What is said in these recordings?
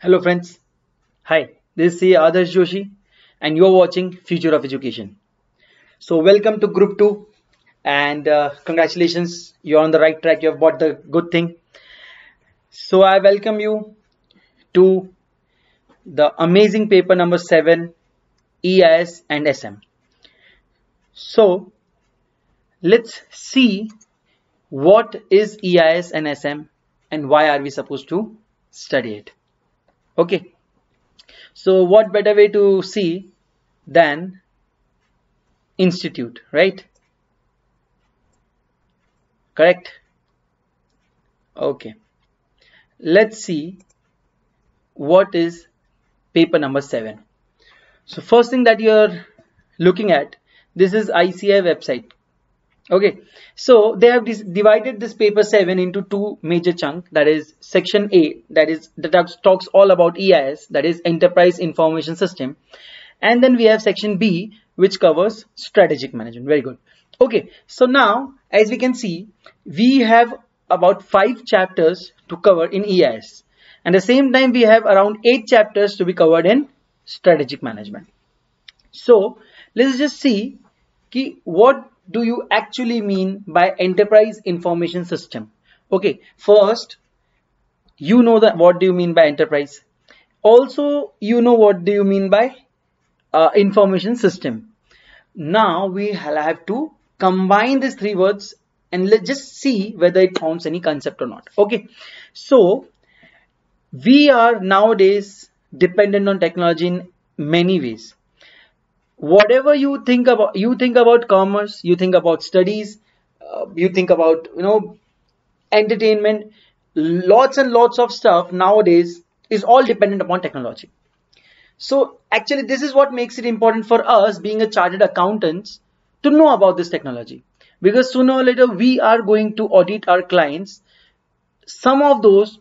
Hello friends, hi, this is Adarsh Joshi and you are watching Future of Education. So welcome to Group 2 and congratulations, you are on the right track, you have bought the good thing. So I welcome you to the amazing paper number 7, EIS and SM. So let's see what is EIS and SM and why are we supposed to study it. Okay, so what better way to see than institute, right? Correct? Okay, let's see what is paper number 7. So first thing that you're looking at, this is ICAI website. Okay, so they have divided this paper 7 into two major chunks, that is section A, that talks all about EIS, that is enterprise information system, and then we have section B which covers strategic management. Very good. Okay, so now as we can see, we have about 5 chapters to cover in EIS and at the same time we have around 8 chapters to be covered in strategic management. So let's just see what do you actually mean by enterprise information system. Okay, first you know that what do you mean by enterprise, also you know what do you mean by information system. Now we have to combine these 3 words and let's just see whether it forms any concept or not. Okay, so we are nowadays dependent on technology in many ways. Whatever you think about commerce, you think about studies, you think about, you know, entertainment, lots and lots of stuff nowadays is all dependent upon technology. So actually this is what makes it important for us being a chartered accountants to know about this technology, because sooner or later we are going to audit our clients, some of those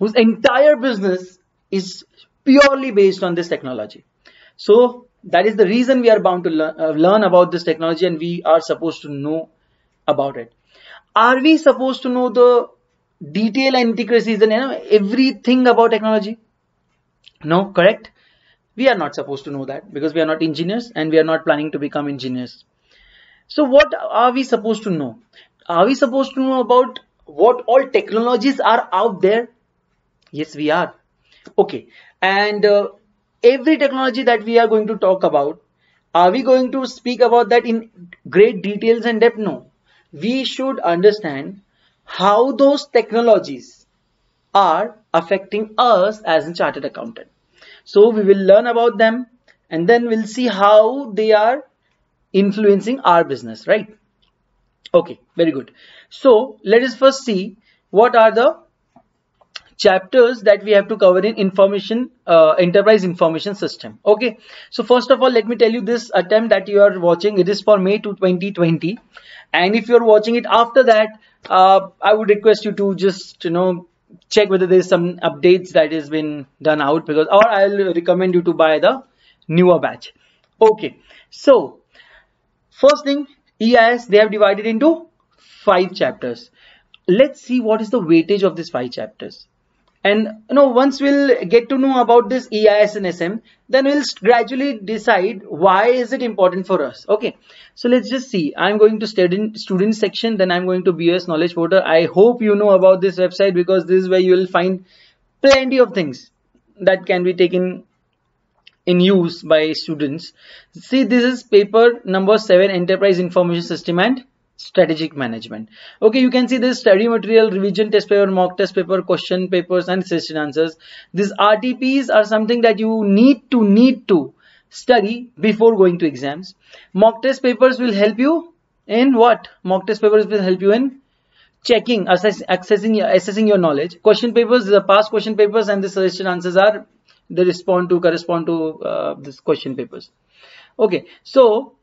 whose entire business is purely based on this technology. So that is the reason we are bound to learn about this technology and we are supposed to know about it. Are we supposed to know the detail and intricacies and, you know, everything about technology? No, correct? We are not supposed to know that because we are not engineers and we are not planning to become engineers. So what are we supposed to know? Are we supposed to know about what all technologies are out there? Yes, we are. Okay. And every technology that we are going to talk about, are we going to speak about that in great details and depth? No. We should understand how those technologies are affecting us as a chartered accountant. So we will learn about them and then we'll see how they are influencing our business, right? Okay, very good. So let us first see what are the chapters that we have to cover in information enterprise information system. Okay, so first of all, let me tell you this attempt that you are watching, it is for May 2020, and if you are watching it after that, I would request you to just, you know, check whether there is some updates that has been done out, because, or I'll recommend you to buy the newer batch. Okay, so first thing, EIS, they have divided into 5 chapters. Let's see what is the weightage of these 5 chapters. And, you know, once we'll get to know about this EIS and SM, then we'll gradually decide why is it important for us. Okay, so let's just see. I'm going to student section, then I'm going to BOS Knowledge Portal. I hope you know about this website because this is where you will find plenty of things that can be taken in use by students. See, this is paper number 7, Enterprise Information System and Strategic Management. Okay, you can see this study material, revision test paper, mock test paper, question papers and session answers. These RTPs are something that you need to study before going to exams. Mock test papers will help you in what? Mock test papers will help you in checking, assessing your knowledge. Question papers, the past question papers and the suggested answers are, they correspond to this question papers. Okay, so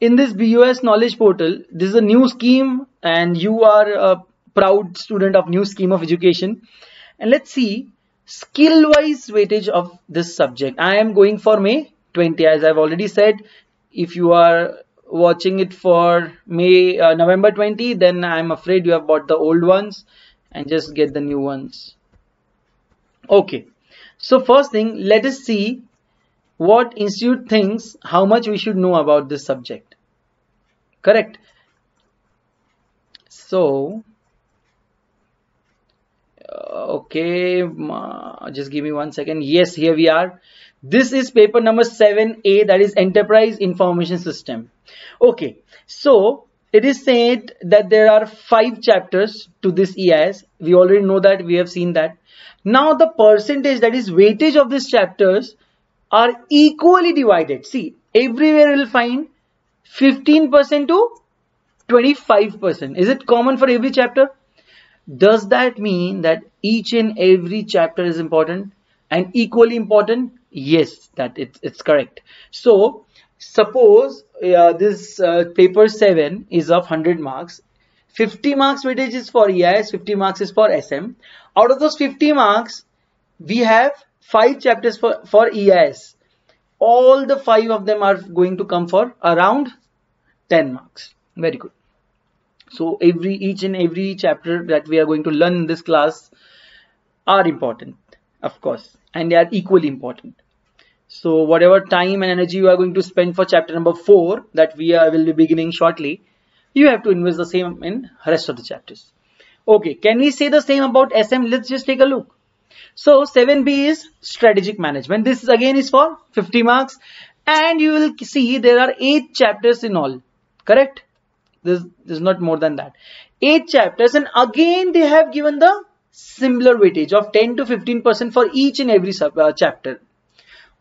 in this BOS Knowledge Portal, this is a new scheme and you are a proud student of new scheme of education. And let's see skill-wise weightage of this subject. I am going for May 20, as I've already said. If you are watching it for November 20, then I'm afraid you have bought the old ones and just get the new ones. Okay, so first thing, let us see what institute thinks, how much we should know about this subject. Correct. So, okay, just give me 1 second. Yes, here we are. This is paper number 7A, that is Enterprise Information System. Okay, so it is said that there are 5 chapters to this EIS. We already know that, we have seen that. Now the percentage, that is weightage of these chapters are equally divided. See, everywhere you'll find 15% to 25%. Is it common for every chapter? Does that mean that each and every chapter is important and equally important? Yes, that it's correct. So suppose this paper 7 is of 100 marks. 50 marks weightage is for EIS, 50 marks is for SM. Out of those 50 marks, we have 5 chapters for EIS. All the 5 of them are going to come for around 10 marks. Very good. So each and every chapter that we are going to learn in this class are important, of course, and they are equally important. So whatever time and energy you are going to spend for chapter number 4 that we will be beginning shortly, you have to invest the same in rest of the chapters. Okay, can we say the same about SM? Let's just take a look. So 7B is strategic management. This again is for 50 marks, and you will see there are 8 chapters in all. Correct? There's not more than that. 8 chapters, and again they have given the similar weightage of 10 to 15% for each and every chapter.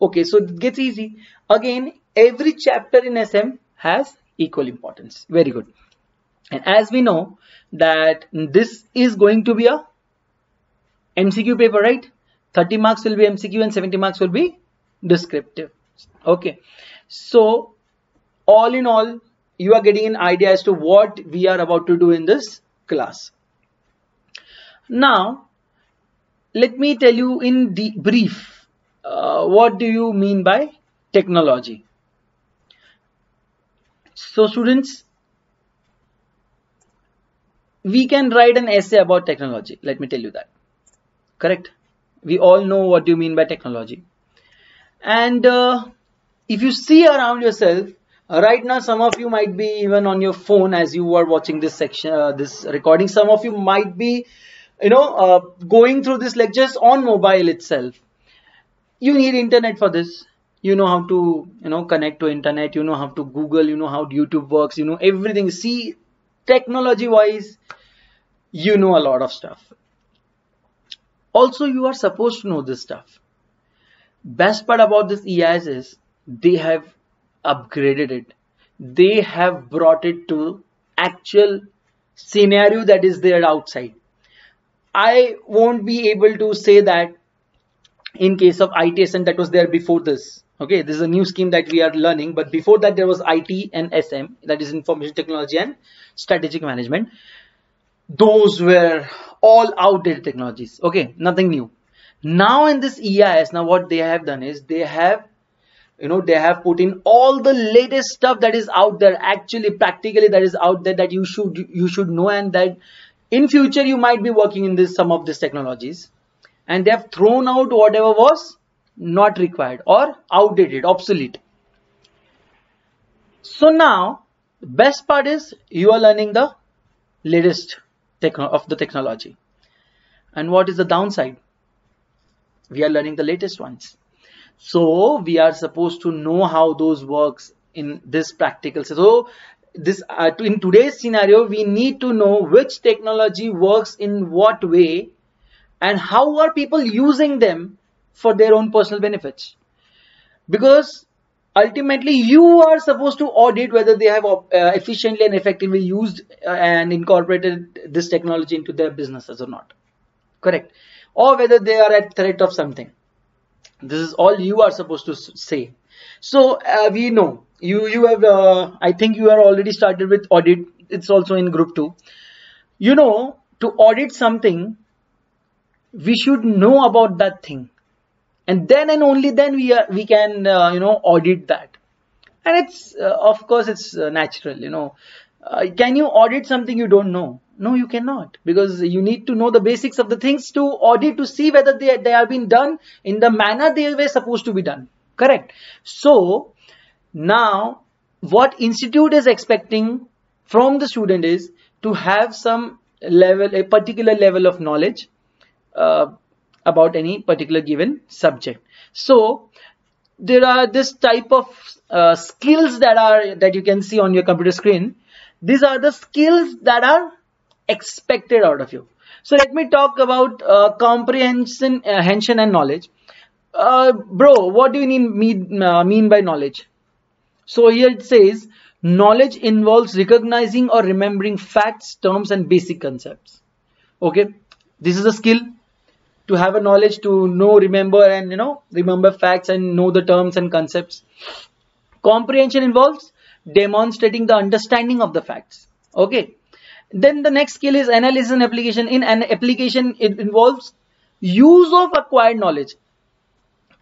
Okay, so it gets easy. Again, every chapter in SM has equal importance. Very good. And as we know that this is going to be a MCQ paper, right? 30 marks will be MCQ and 70 marks will be descriptive. Okay, so all in all, you are getting an idea as to what we are about to do in this class. Now, let me tell you in the brief, what do you mean by technology? So students, we can write an essay about technology. Let me tell you that. Correct? We all know what do you mean by technology. And if you see around yourself, right now, some of you might be even on your phone as you are watching this section, this recording. Some of you might be, going through this lectures on mobile itself. You need internet for this. You know how to, connect to internet. You know how to Google. You know how YouTube works. You know everything. See, technology-wise, you know a lot of stuff. Also, you are supposed to know this stuff. Best part about this EIS is they have upgraded it. They have brought it to actual scenario that is there outside. I won't be able to say that in case of ITSM that was there before this. Okay, this is a new scheme that we are learning, but before that there was IT and SM, that is information technology and strategic management. Those were all outdated technologies. Okay, nothing new. Now in this EIS, now what they have done is they have they have put in all the latest stuff that is out there, actually practically that is out there, that you should know, and that in future you might be working in this, some of these technologies. And they have thrown out whatever was not required or outdated, obsolete. So now best part is you are learning the latest technology. And what is the downside? We are learning the latest ones. So we are supposed to know how those works in this practical. So this in today's scenario, we need to know which technology works in what way and how are people using them for their own personal benefits. Because ultimately you are supposed to audit whether they have efficiently and effectively used and incorporated this technology into their businesses or not. Correct? Or whether they are at threat of something. This is all you are supposed to say. So we know you have, I think you are already started with audit. It's also in group 2. You know, to audit something, we should know about that thing. And then and only then we can, audit that. And it's, of course, it's natural, Can you audit something you don't know? No, you cannot, because you need to know the basics of the things to audit, to see whether they have been done in the manner they were supposed to be done. Correct. So now what institute is expecting from the student is to have some level, a particular level of knowledge about any particular given subject. So there are this type of skills that you can see on your computer screen. These are the skills that are expected out of you. So let me talk about comprehension and knowledge. Bro, what do you mean by knowledge? So here it says, knowledge involves recognizing or remembering facts, terms, and basic concepts. Okay, this is a skill. To have a knowledge, to know, remember, and remember facts and know the terms and concepts. Comprehension involves demonstrating the understanding of the facts. Okay. Then the next skill is analysis and application. In an application, it involves use of acquired knowledge.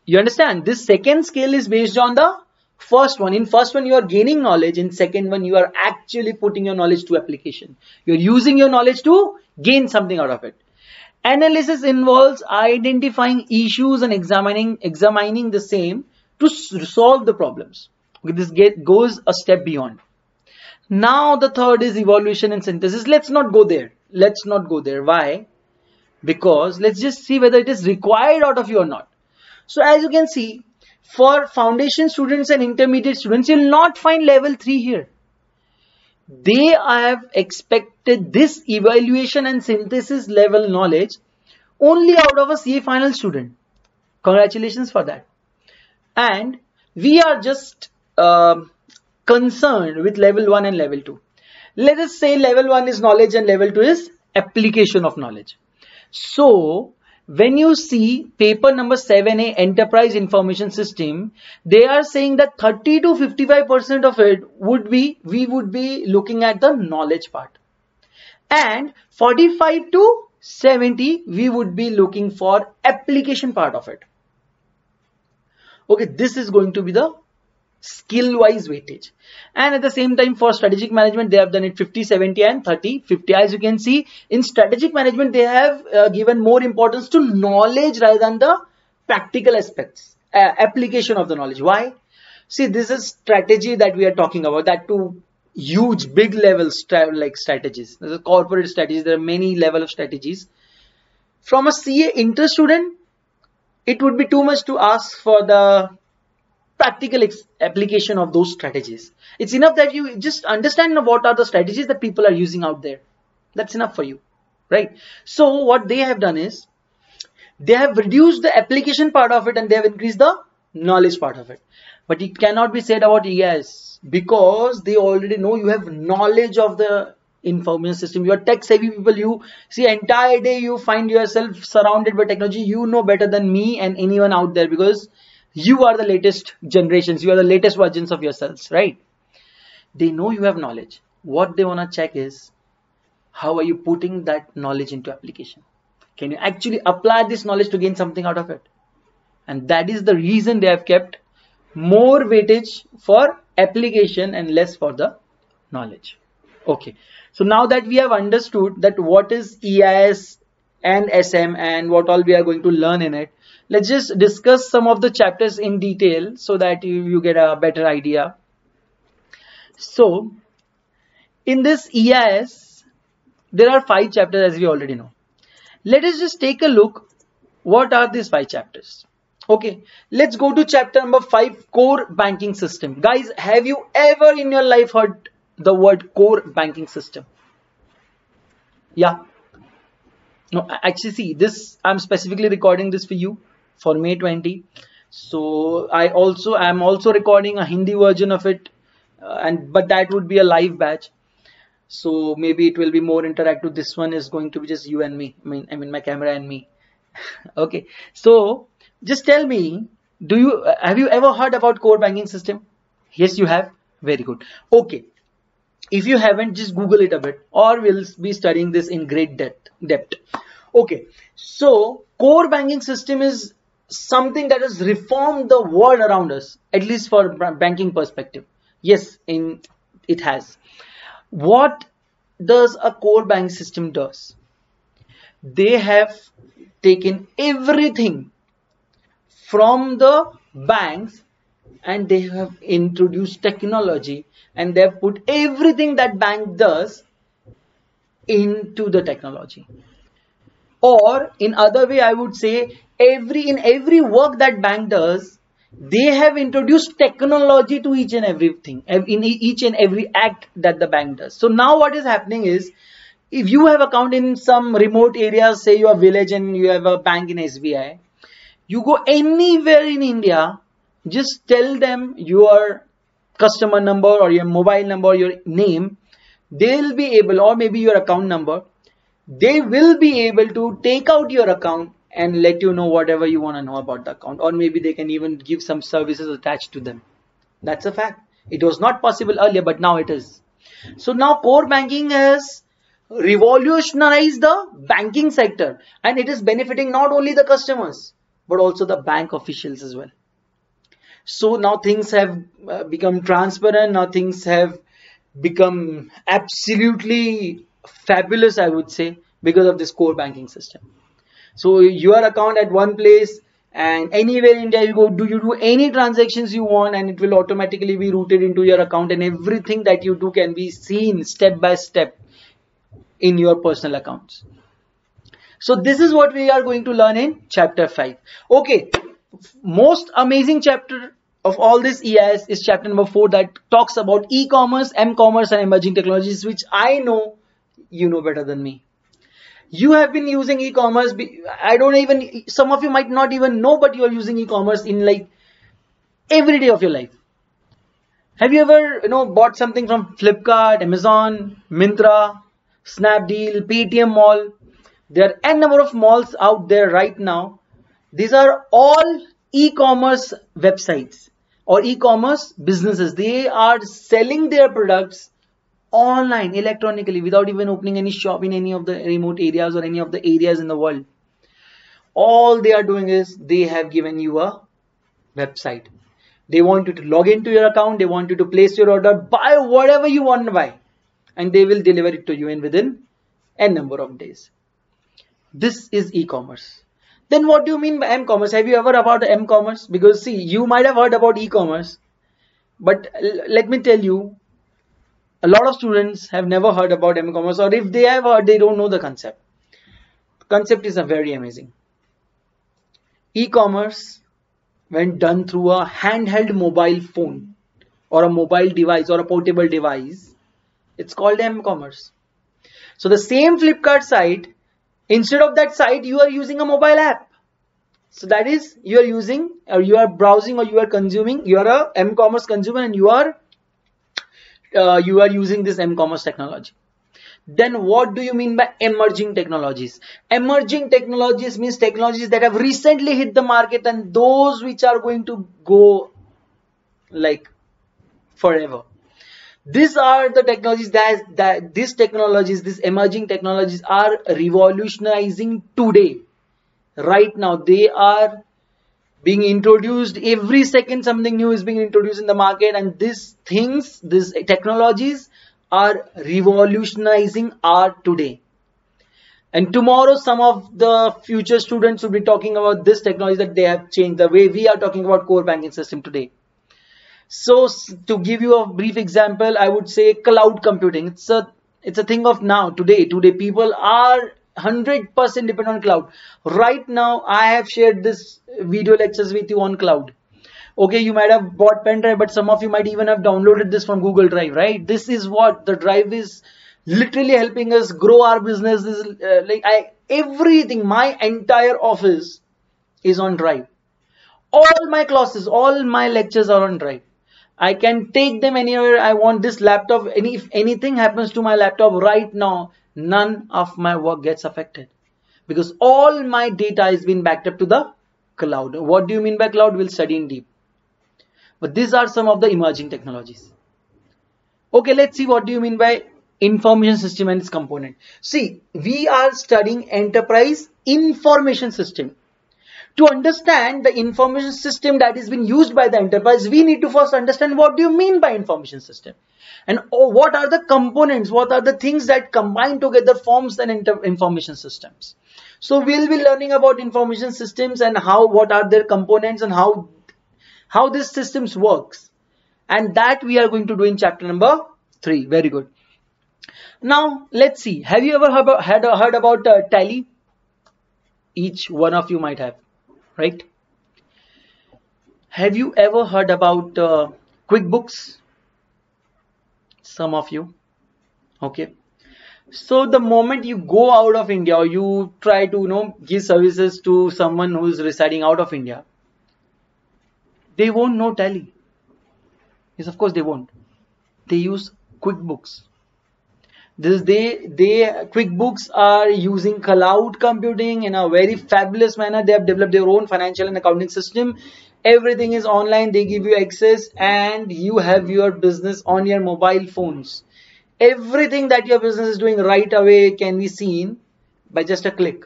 You understand? This second skill is based on the first one. In first one, you are gaining knowledge. In second one, you are actually putting your knowledge to application. You're using your knowledge to gain something out of it. Analysis involves identifying issues and examining the same to solve the problems. Okay, this goes a step beyond. Now the third is evaluation and synthesis. Let's not go there. Let's not go there. Why? Because let's just see whether it is required out of you or not. So as you can see, for foundation students and intermediate students, you will not find level 3 here. They have expected this evaluation and synthesis level knowledge only out of a CA final student. Congratulations for that. And we are just concerned with level 1 and level 2. Let us say level 1 is knowledge and level 2 is application of knowledge. So when you see paper number 7A, Enterprise Information System, they are saying that 30 to 55% of it would be, we would be looking at the knowledge part. And 45 to 70, we would be looking for application part of it. Okay, this is going to be the skill wise weightage. And at the same time, for strategic management, they have done it 50, 70 and 30, 50. As you can see, in strategic management they have given more importance to knowledge rather than the practical aspects, application of the knowledge. Why? See, this is strategy that we are talking about, that two huge big levels, like strategies. There's a corporate strategies, there are many level of strategies. From a CA inter student, it would be too much to ask for the practical application of those strategies. It's enough that you just understand what are the strategies that people are using out there. That's enough for you, right? So what they have done is they have reduced the application part of it and they have increased the knowledge part of it. But it cannot be said about EIS, because they already know you have knowledge of the information system. You are tech savvy people. You see, entire day you find yourself surrounded by technology. You know better than me and anyone out there, because you are the latest generations. You are the latest versions of yourselves, right? They know you have knowledge. What they want to check is, how are you putting that knowledge into application? Can you actually apply this knowledge to gain something out of it? And that is the reason they have kept more weightage for application and less for the knowledge. Okay. So now that we have understood that what is EIS and SM and what all we are going to learn in it, let's just discuss some of the chapters in detail so that you get a better idea. So in this EIS, there are 5 chapters, as we already know. Let us just take a look. What are these 5 chapters? Okay, let's go to chapter number 5, core banking system. Guys, have you ever in your life heard the word core banking system? Yeah. No, actually see this, I'm specifically recording this for you. For May 20. So I'm also recording a Hindi version of it, but that would be a live batch. So maybe it will be more interactive. This one is going to be just you and me. I mean my camera and me. Okay. So just tell me, have you ever heard about core banking system? Yes, you have. Very good. Okay. If you haven't, just Google it a bit, or we'll be studying this in great depth. Okay. So core banking system is something that has reformed the world around us, at least for banking perspective. Yes, it has. What does a core banking system does? They have taken everything from the banks and they have introduced technology, and they have put everything that bank does into the technology. Or in other way, I would say in every work that bank does, they have introduced technology to each and everything, in each and every act that the bank does. So now what is happening is, if you have account in some remote areas, say your village, and you have a bank in SBI, you go anywhere in India, just tell them your customer number or your mobile number, your name, they'll be able, or maybe your account number, they will be able to take out your account and let you know whatever you want to know about the account, or maybe they can even give some services attached to them. That's a fact. It was not possible earlier, but now it is. So now core banking has revolutionized the banking sector, and it is benefiting not only the customers but also the bank officials as well. So now things have become transparent. Now things have become absolutely fabulous, I would say, because of this core banking system. So your account at one place, and anywhere in India you go, you do any transactions you want, and it will automatically be routed into your account, and everything that you do can be seen step by step in your personal accounts. So this is what we are going to learn in chapter 5. Okay, most amazing chapter of all this EIS is chapter number 4, that talks about e-commerce, m-commerce and emerging technologies, which I know you know better than me. You have been using e-commerce. I don't even, some of you might not even know, but you are using e-commerce in like every day of your life. Have you ever, bought something from Flipkart, Amazon, Mintra, Snapdeal, PTM mall? There are n number of malls out there right now. These are all e-commerce websites or e-commerce businesses. They are selling their products online electronically without even opening any shop in any of the remote areas or any of the areas in the world. All they are doing is they have given you a website. They want you to log into your account. They want you to place your order, buy whatever you want to buy, and they will deliver it to you in within n number of days. This is e-commerce. Then what do you mean by m-commerce? Have you ever heard about m-commerce? Because see, you might have heard about e-commerce, but let me tell you, a lot of students have never heard about m-commerce, or if they have heard, they don't know the concept. The concept is very amazing. E-commerce, when done through a handheld mobile phone or a mobile device or a portable device, it's called m-commerce. So the same Flipkart site, instead of that site, you are using a mobile app. So that is, you are using, or you are browsing, or you are consuming, you are a m-commerce consumer, and you are using this m-commerce technology. Then what do you mean by emerging technologies? Emerging technologies means technologies that have recently hit the market, and those which are going to go like forever. These are the technologies that these technologies, these emerging technologies, are revolutionizing today. Right now, they are being introduced every second. Something new is being introduced in the market, and these things, these technologies, are revolutionizing our today. And tomorrow, some of the future students will be talking about this technology, that they have changed the way we are talking about core banking system today. So to give you a brief example, I would say cloud computing. It's a thing of now, today people are 100% depend on cloud. Right now, I have shared this video lectures with you on cloud. Okay, you might have bought pen drive, but some of you might even have downloaded this from Google Drive, right? This is what the drive is literally helping us grow our business. This is, everything, my entire office is on drive. All my classes, all my lectures are on drive. I can take them anywhere I want. This laptop, if anything happens to my laptop right now, none of my work gets affected, because all my data has been backed up to the cloud. What do you mean by cloud? We'll study in deep. But these are some of the emerging technologies. Okay, let's see what do you mean by information system and its component. See, we are studying enterprise information system. to understand the information system that is being used by the enterprise, we need to first understand what do you mean by information system, and what are the components, what are the things that combine together forms an information systems. So we'll be learning about information systems and how, what are their components and how this systems works, and that we are going to do in chapter number 3. Very good. Now let's see, have you ever heard about Tally? Each one of you might have, right? Have you ever heard about QuickBooks? Some of you, okay. So the moment you go out of India or you try to, you know, give services to someone who is residing out of India, they won't know Tally. Yes, of course they won't. They use QuickBooks. QuickBooks are using cloud computing in a very fabulous manner. They have developed their own financial and accounting system. Everything is online. They give you access and you have your business on your mobile phones. Everything that your business is doing right away can be seen by just a click.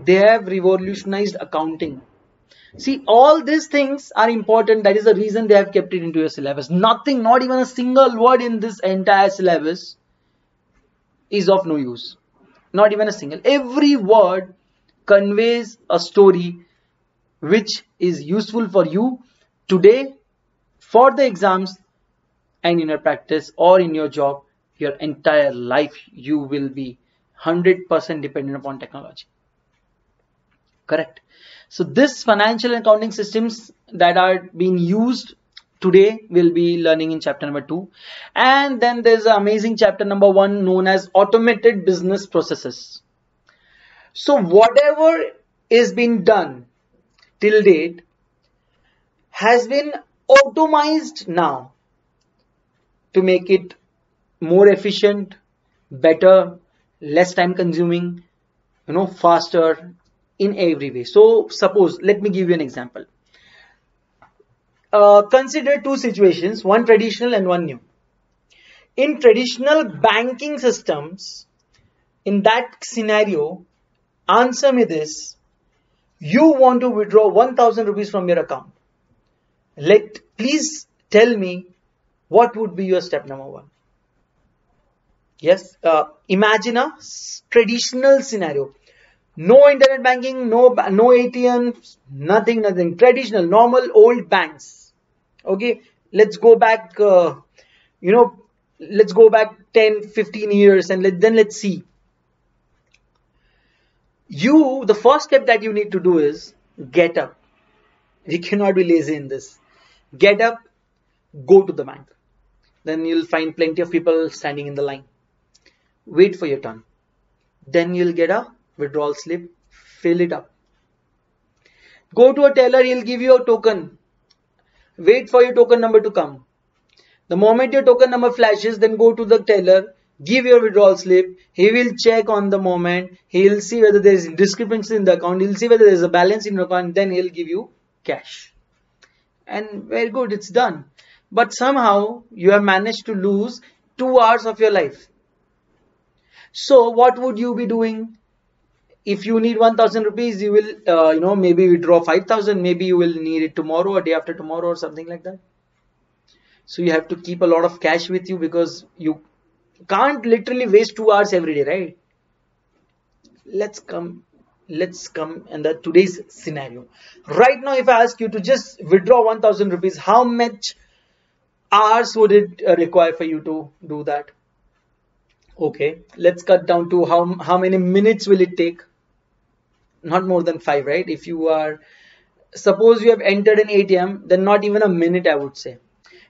They have revolutionized accounting. See, all these things are important. That is the reason they have kept it into your syllabus. Nothing, not even a single word in this entire syllabus is of no use. Not even a single. Every word conveys a story which is useful for you today, for the exams, and in your practice or in your job. Your entire life you will be 100% dependent upon technology. Correct. So this financial and accounting systems that are being used today will be learning in chapter number 2. And then there's an amazing chapter number 1 known as automated business processes. So whatever is being done till date has been automated now to make it more efficient, better, less time consuming, you know, faster in every way. So suppose, let me give you an example. Consider two situations, one traditional and one new. In traditional banking systems, in that scenario, answer me this. You want to withdraw 1000 rupees from your account. Please tell me what would be your step number 1. Yes, imagine a traditional scenario. No internet banking, no ATMs, nothing. Traditional, normal, old banks. Okay, let's go back, let's go back 10, 15 years and let's see. The first step that you need to do is get up. You cannot be lazy in this. Get up, go to the bank. Then you'll find plenty of people standing in the line. Wait for your turn. Then you'll get a withdrawal slip, fill it up. Go to a teller, he'll give you a token. Wait for your token number to come. The moment your token number flashes, then go to the teller, give your withdrawal slip. He will check on the moment. He'll see whether there is discrepancy in the account. He'll see whether there is a balance in your account. Then he'll give you cash. And very good, it's done. But somehow you have managed to lose 2 hours of your life. So what would you be doing? If you need 1000 rupees, you will, maybe withdraw 5000. Maybe you will need it tomorrow or day after tomorrow or something like that. So you have to keep a lot of cash with you because you can't literally waste 2 hours every day, right? Let's come in the today's scenario. Right now, if I ask you to just withdraw 1000 rupees, how much hours would it require for you to do that? Okay, let's cut down to how many minutes will it take? Not more than 5, right? If you are, suppose you have entered an ATM, then not even a minute, I would say.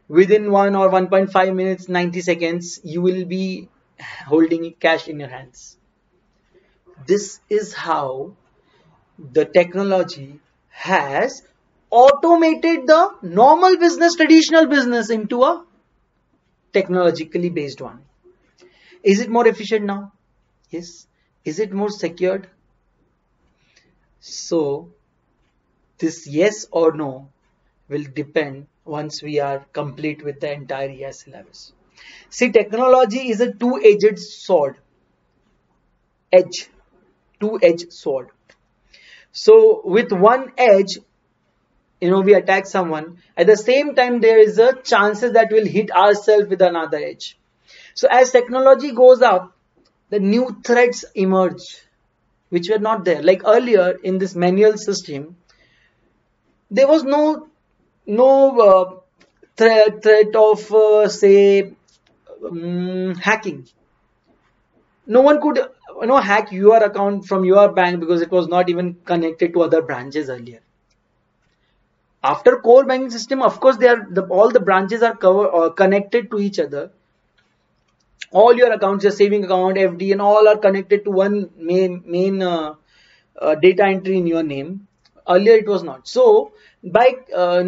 Within 1 or 1.5 minutes, 90 seconds, you will be holding cash in your hands. This is how the technology has automated the normal business, traditional business into a technologically based one. Is it more efficient now? Yes. Is it more secured? So this yes or no will depend once we are complete with the entire EIS syllabus. See, technology is a two-edged sword. Two-edged sword. So with one edge, you know, we attack someone. At the same time, there is a chances that we'll hit ourselves with another edge. So as technology goes up, the new threats emerge, which were not there. Like earlier in this manual system, there was no threat of hacking. No one could hack your account from your bank because it was not even connected to other branches earlier. After core banking system, of course, all the branches are connected to each other. All your accounts, your saving account, FD, and all are connected to one main data entry in your name. Earlier, it was not. So, by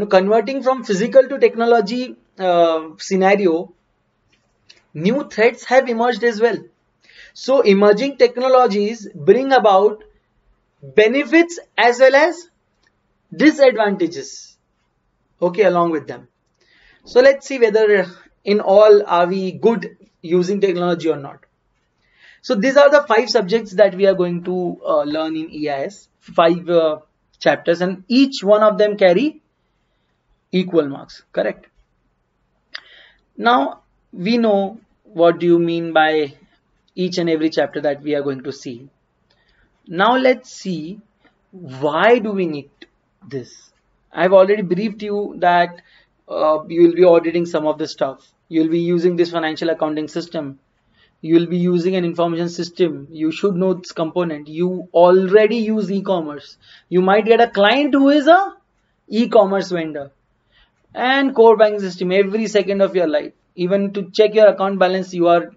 converting from physical to technology scenario, new threats have emerged as well. So, emerging technologies bring about benefits as well as disadvantages, okay, along with them. So, let's see whether in all are we good using technology or not. So these are the 5 subjects that we are going to learn in EIS, 5 chapters, and each one of them carry equal marks, correct? Now we know what do you mean by each and every chapter that we are going to see. Now let's see why do we need this. I've already briefed you that you will be auditing some of the stuff. You will be using this financial accounting system. You will be using an information system. You should know this component. You already use e-commerce. You might get a client who is a e-commerce vendor. And core banking system every second of your life. Even to check your account balance, you are,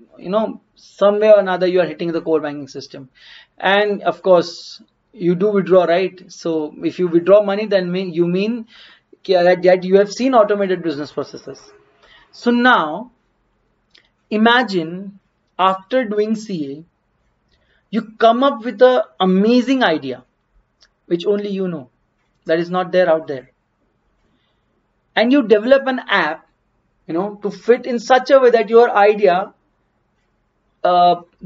somewhere or another you are hitting the core banking system. And of course, you do withdraw, right? So if you withdraw money, then you mean that you have seen automated business processes. So now, imagine after doing CA, you come up with an amazing idea, which only you know, that is not there out there. And you develop an app, to fit in such a way that your idea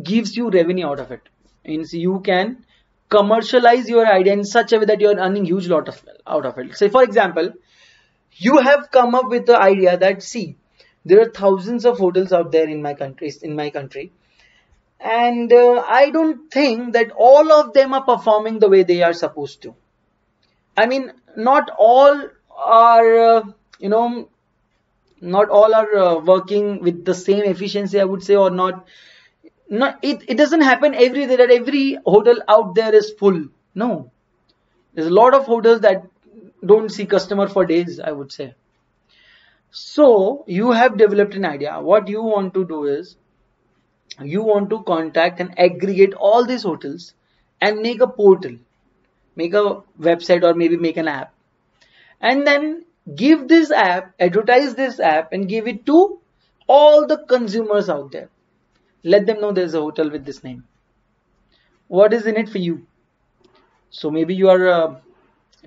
gives you revenue out of it. And so you can commercialize your idea in such a way that you're earning huge lot out of it. Say, for example, you have come up with the idea that, see, there are thousands of hotels out there in my country, and I don't think that all of them are performing the way they are supposed to. I mean, not all are, not all are working with the same efficiency, I would say, or not. It doesn't happen every day that every hotel out there is full. No, there's a lot of hotels that don't see customer for days, I would say. So you have developed an idea. What you want to do is you want to contact and aggregate all these hotels and make a portal, make a website, or maybe make an app, and then give this app, advertise this app, and give it to all the consumers out there. Let them know there's a hotel with this name. What is in it for you? So maybe you are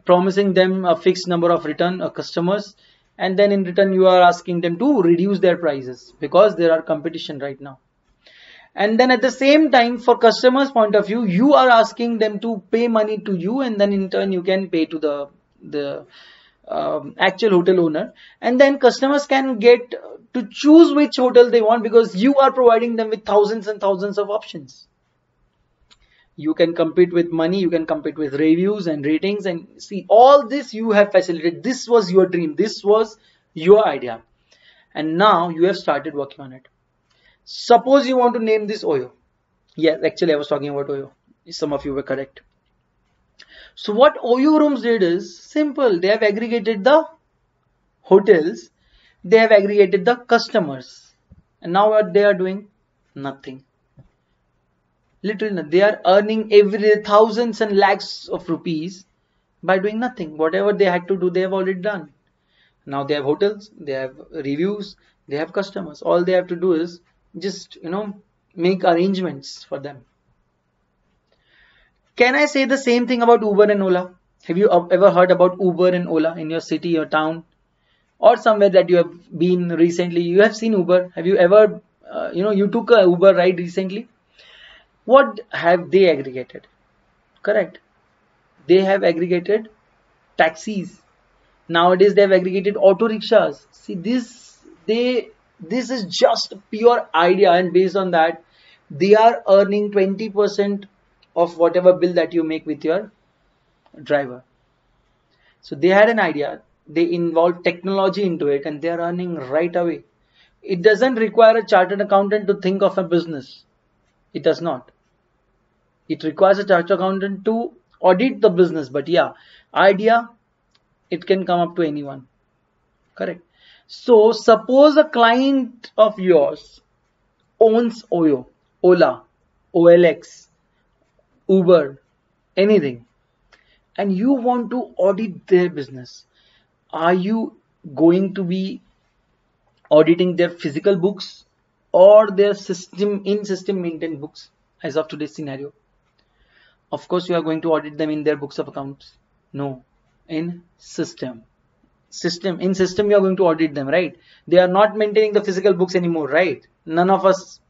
promising them a fixed number of customers. And then in return, you are asking them to reduce their prices because there are competition right now. And then at the same time, for customers' point of view, you are asking them to pay money to you. And then in turn, you can pay to the actual hotel owner. And then customers can get to choose which hotel they want because you are providing them with thousands and thousands of options. You can compete with money, you can compete with reviews and ratings, and see, all this you have facilitated. This was your dream, this was your idea, and now you have started working on it. Suppose you want to name this OYO. Yes, actually I was talking about OYO. Some of you were correct. So what OYO Rooms did is simple. They have aggregated the hotels, they have aggregated the customers, and now what they are doing? Nothing. Literally, they are earning every day thousands and lakhs of rupees by doing nothing. Whatever they had to do, they have already done. Now they have hotels, they have reviews, they have customers. All they have to do is just, make arrangements for them. Can I say the same thing about Uber and Ola? Have you ever heard about Uber and Ola in your city, your town, or somewhere that you have been recently? You have seen Uber. Have you ever, you took a Uber ride recently? What have they aggregated? Correct. they have aggregated taxis. Nowadays they have aggregated auto rickshaws. See, this is just pure idea, and based on that they are earning 20% of whatever bill that you make with your driver. So they had an idea, they involved technology into it, and they are earning right away. It doesn't require a chartered accountant to think of a business. It does not. It requires a chartered accountant to audit the business, but yeah, idea, it can come up to anyone. Correct. So suppose a client of yours owns OYO, Ola, OLX, Uber, anything, and you want to audit their business. Are you going to be auditing their physical books or their in-system maintained books as of today's scenario? Of course, you are going to audit them in their books of accounts. No, in system. In system you are going to audit them, right? They are not maintaining the physical books anymore, right? None of us,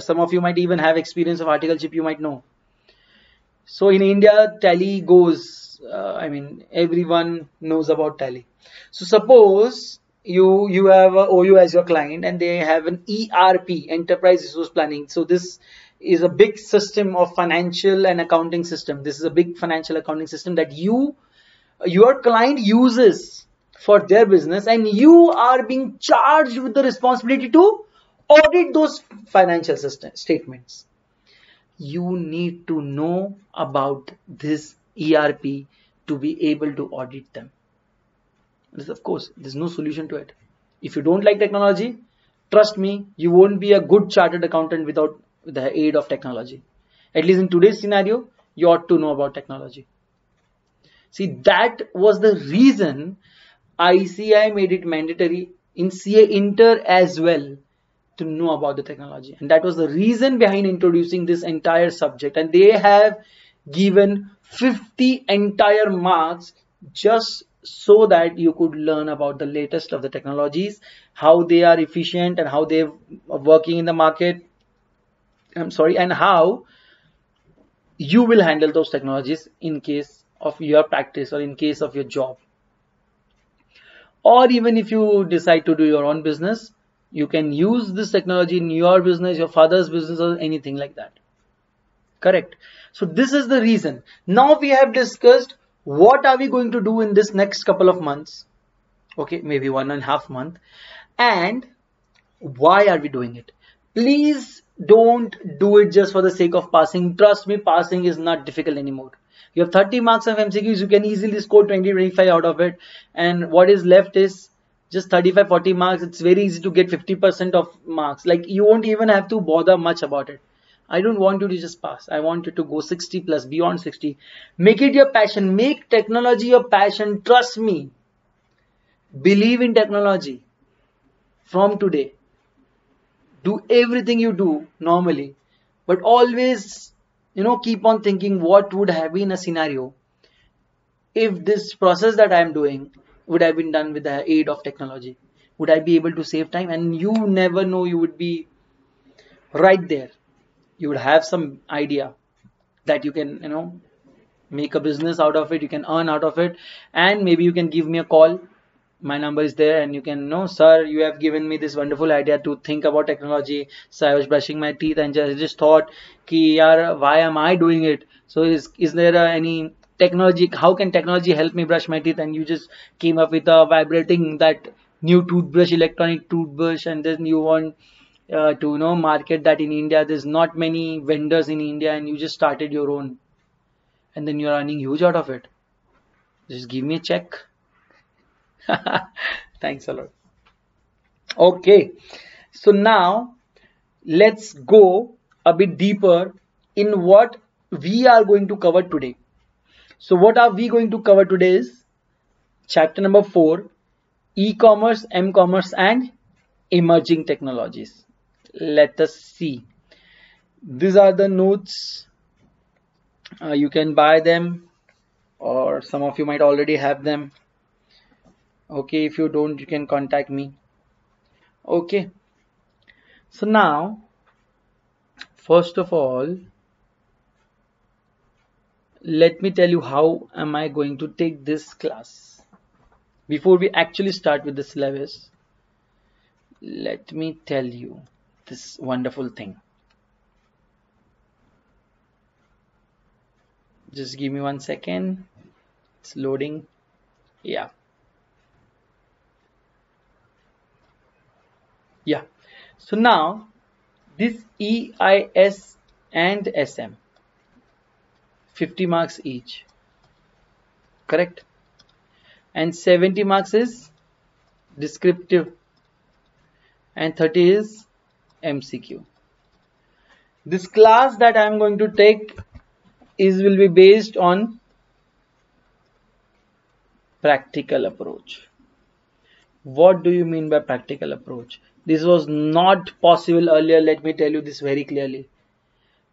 some of you might even have experience of articleship, you might know. So in India, Tally goes, I mean, everyone knows about Tally. So suppose you have a OU as your client, and they have an ERP, Enterprise Resource Planning. So this is a big system of financial and accounting system. This is a big financial accounting system that your client uses for their business, and you are being charged with the responsibility to audit those financial statements. You need to know about this ERP to be able to audit them. This, of course, there's no solution to it. If you don't like technology, trust me, you won't be a good chartered accountant without the aid of technology. At least in today's scenario, you ought to know about technology. See, that was the reason ICAI made it mandatory in CA Inter as well, to know about the technology. And that was the reason behind introducing this entire subject. And they have given 50 entire marks just so that you could learn about the latest of the technologies, how they are efficient and how they are working in the market. I'm sorry, and how you will handle those technologies in case of your practice or in case of your job. Or even if you decide to do your own business, you can use this technology in your business, your father's business, or anything like that. Correct. So this is the reason. Now we have discussed what are we going to do in this next couple of months. Okay, maybe 1.5 months. And why are we doing it? Please don't do it just for the sake of passing. Trust me, passing is not difficult anymore. You have 30 marks of MCQs. You can easily score 20-25 out of it. And what is left is just 35-40 marks. It's very easy to get 50% of marks. Like, you won't even have to bother much about it. I don't want you to just pass. I want you to go 60 plus, beyond 60. Make it your passion. Make technology your passion. Trust me. Believe in technology from today. Do everything you do normally, but always, keep on thinking what would have been a scenario if this process that I am doing would have been done with the aid of technology. Would I be able to save time? And you never know, you would be right there. You would have some idea that you can, make a business out of it. You can earn out of it. And maybe you can give me a call. My number is there, and you can know, sir, you have given me this wonderful idea to think about technology. So I was brushing my teeth and just thought, ki, yaar, why am I doing it? So is there any technology, how can technology help me brush my teeth? And you just came up with a vibrating that new toothbrush, electronic toothbrush, and then you want to market that in India. There's not many vendors in India, and you just started your own, and then you're earning huge out of it. Just give me a check. Thanks a lot. Okay, so now let's go a bit deeper in what we are going to cover today. So what are we going to cover today is chapter number 4, e-commerce, m-commerce and emerging technologies. Let us see. These are the notes. You can buy them, or some of you might already have them. Okay, if you don't, you can contact me. Okay. So now, first of all, let me tell you how am I going to take this class. Before we actually start with the syllabus, let me tell you this wonderful thing. Just give me 1 second. It's loading. Yeah. Yeah. So now this EIS and SM, 50 marks each, correct? And 70 marks is descriptive and 30 is MCQ. This class that I am going to take will be based on practical approach. What do you mean by practical approach? This was not possible earlier. Let me tell you this very clearly.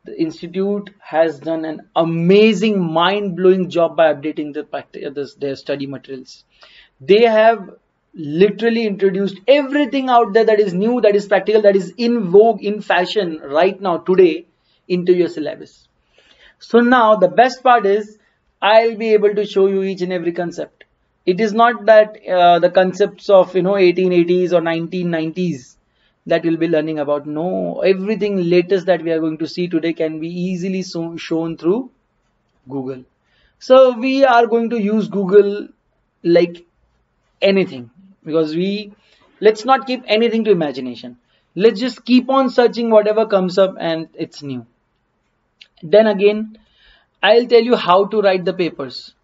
The institute has done an amazing, mind-blowing job by updating their study materials. They have literally introduced everything out there that is new, that is practical, that is in vogue, in fashion right now, today, into your syllabus. So now the best part is I'll be able to show you each and every concept. It is not that the concepts of 1880s or 1990s. That we'll be learning about. No, everything latest that we are going to see today can be easily shown through Google. So we are going to use Google like anything, because let's not keep anything to imagination. Let's just keep on searching whatever comes up and it's new. Then again, I'll tell you how to write the papers.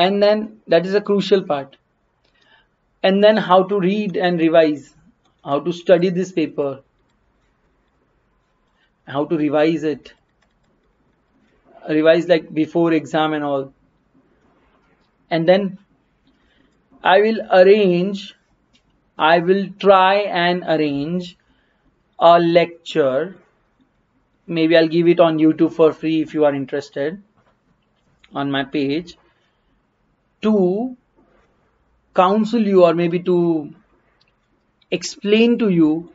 And then that is a crucial part. And then how to read and revise, how to study this paper, how to revise it, revise like before exam and all. And then I will try and arrange a lecture. Maybe I'll give it on YouTube for free if you are interested on my page, to counsel you or maybe to explain to you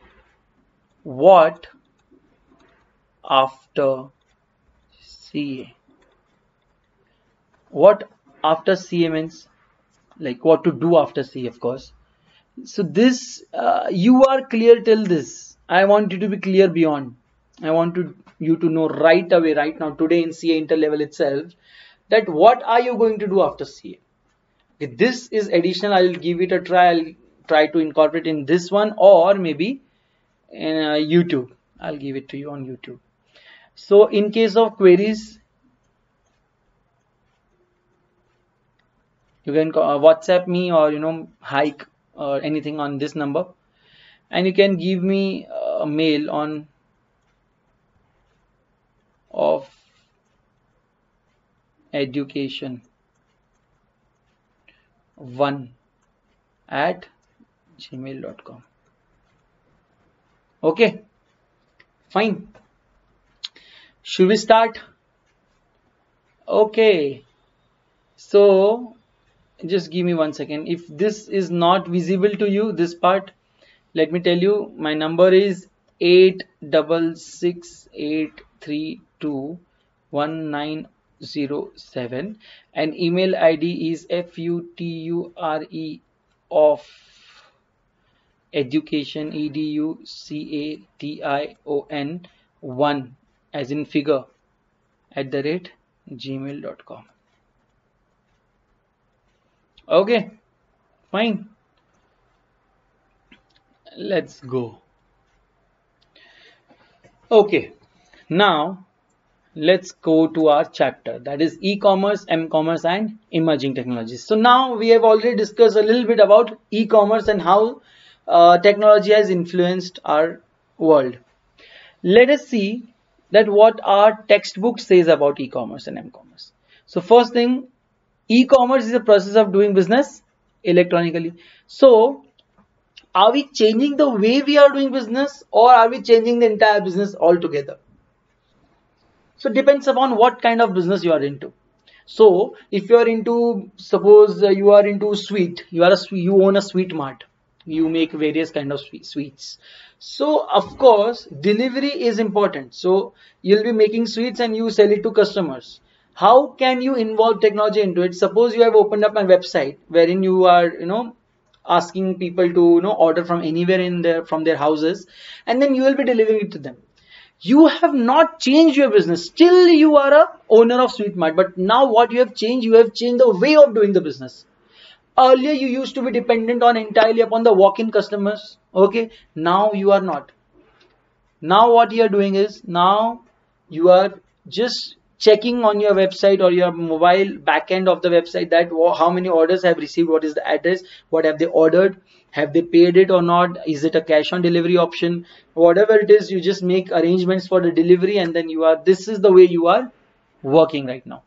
what after CA. What after CA means, like what to do after CA, of course. So this, you are clear till this. I want you to be clear beyond. I want you to know right away, right now, today in CA interlevel itself, that what are you going to do after CA. If this is additional, I will give it a try. I'll try to incorporate in this one, or maybe in YouTube. I'll give it to you on YouTube. So in case of queries, you can WhatsApp me or hike or anything on this number, and you can give me a mail on of education 1@gmail.com. Okay, fine. Should we start? Okay, so just give me 1 second. If this is not visible to you, this part, let me tell you, my number is 86683219007 and email ID is future of education education 1 as in figure @gmail.com. Okay, fine. Let's go. Okay, now let's go to our chapter, that is e-commerce, m-commerce and emerging technologies. So now we have already discussed a little bit about e-commerce and how technology has influenced our world. Let us see that what our textbook says about e-commerce and m-commerce. So first thing, e-commerce is a process of doing business electronically. So are we changing the way we are doing business, or are we changing the entire business altogether? So it depends upon what kind of business you are into. So if you are into, suppose you are into sweet, you own a sweet mart, you make various kind of sweets. So of course delivery is important. So you'll be making sweets and you sell it to customers. How can you involve technology into it? Suppose you have opened up a website wherein you are, you know, asking people to, you know, order from anywhere in their, from their houses, and then you will be delivering it to them. You have not changed your business. Still you are a owner of Sweet Mart, but now what you have changed the way of doing the business. Earlier you used to be dependent on entirely upon the walk-in customers. Okay, now you are not. Now what you are doing is, now you are just checking on your website or your mobile backend of the website that how many orders have received, what is the address, what have they ordered, have they paid it or not, is it a cash on delivery option, whatever it is, you just make arrangements for the delivery, and then you are, this is the way you are working right now.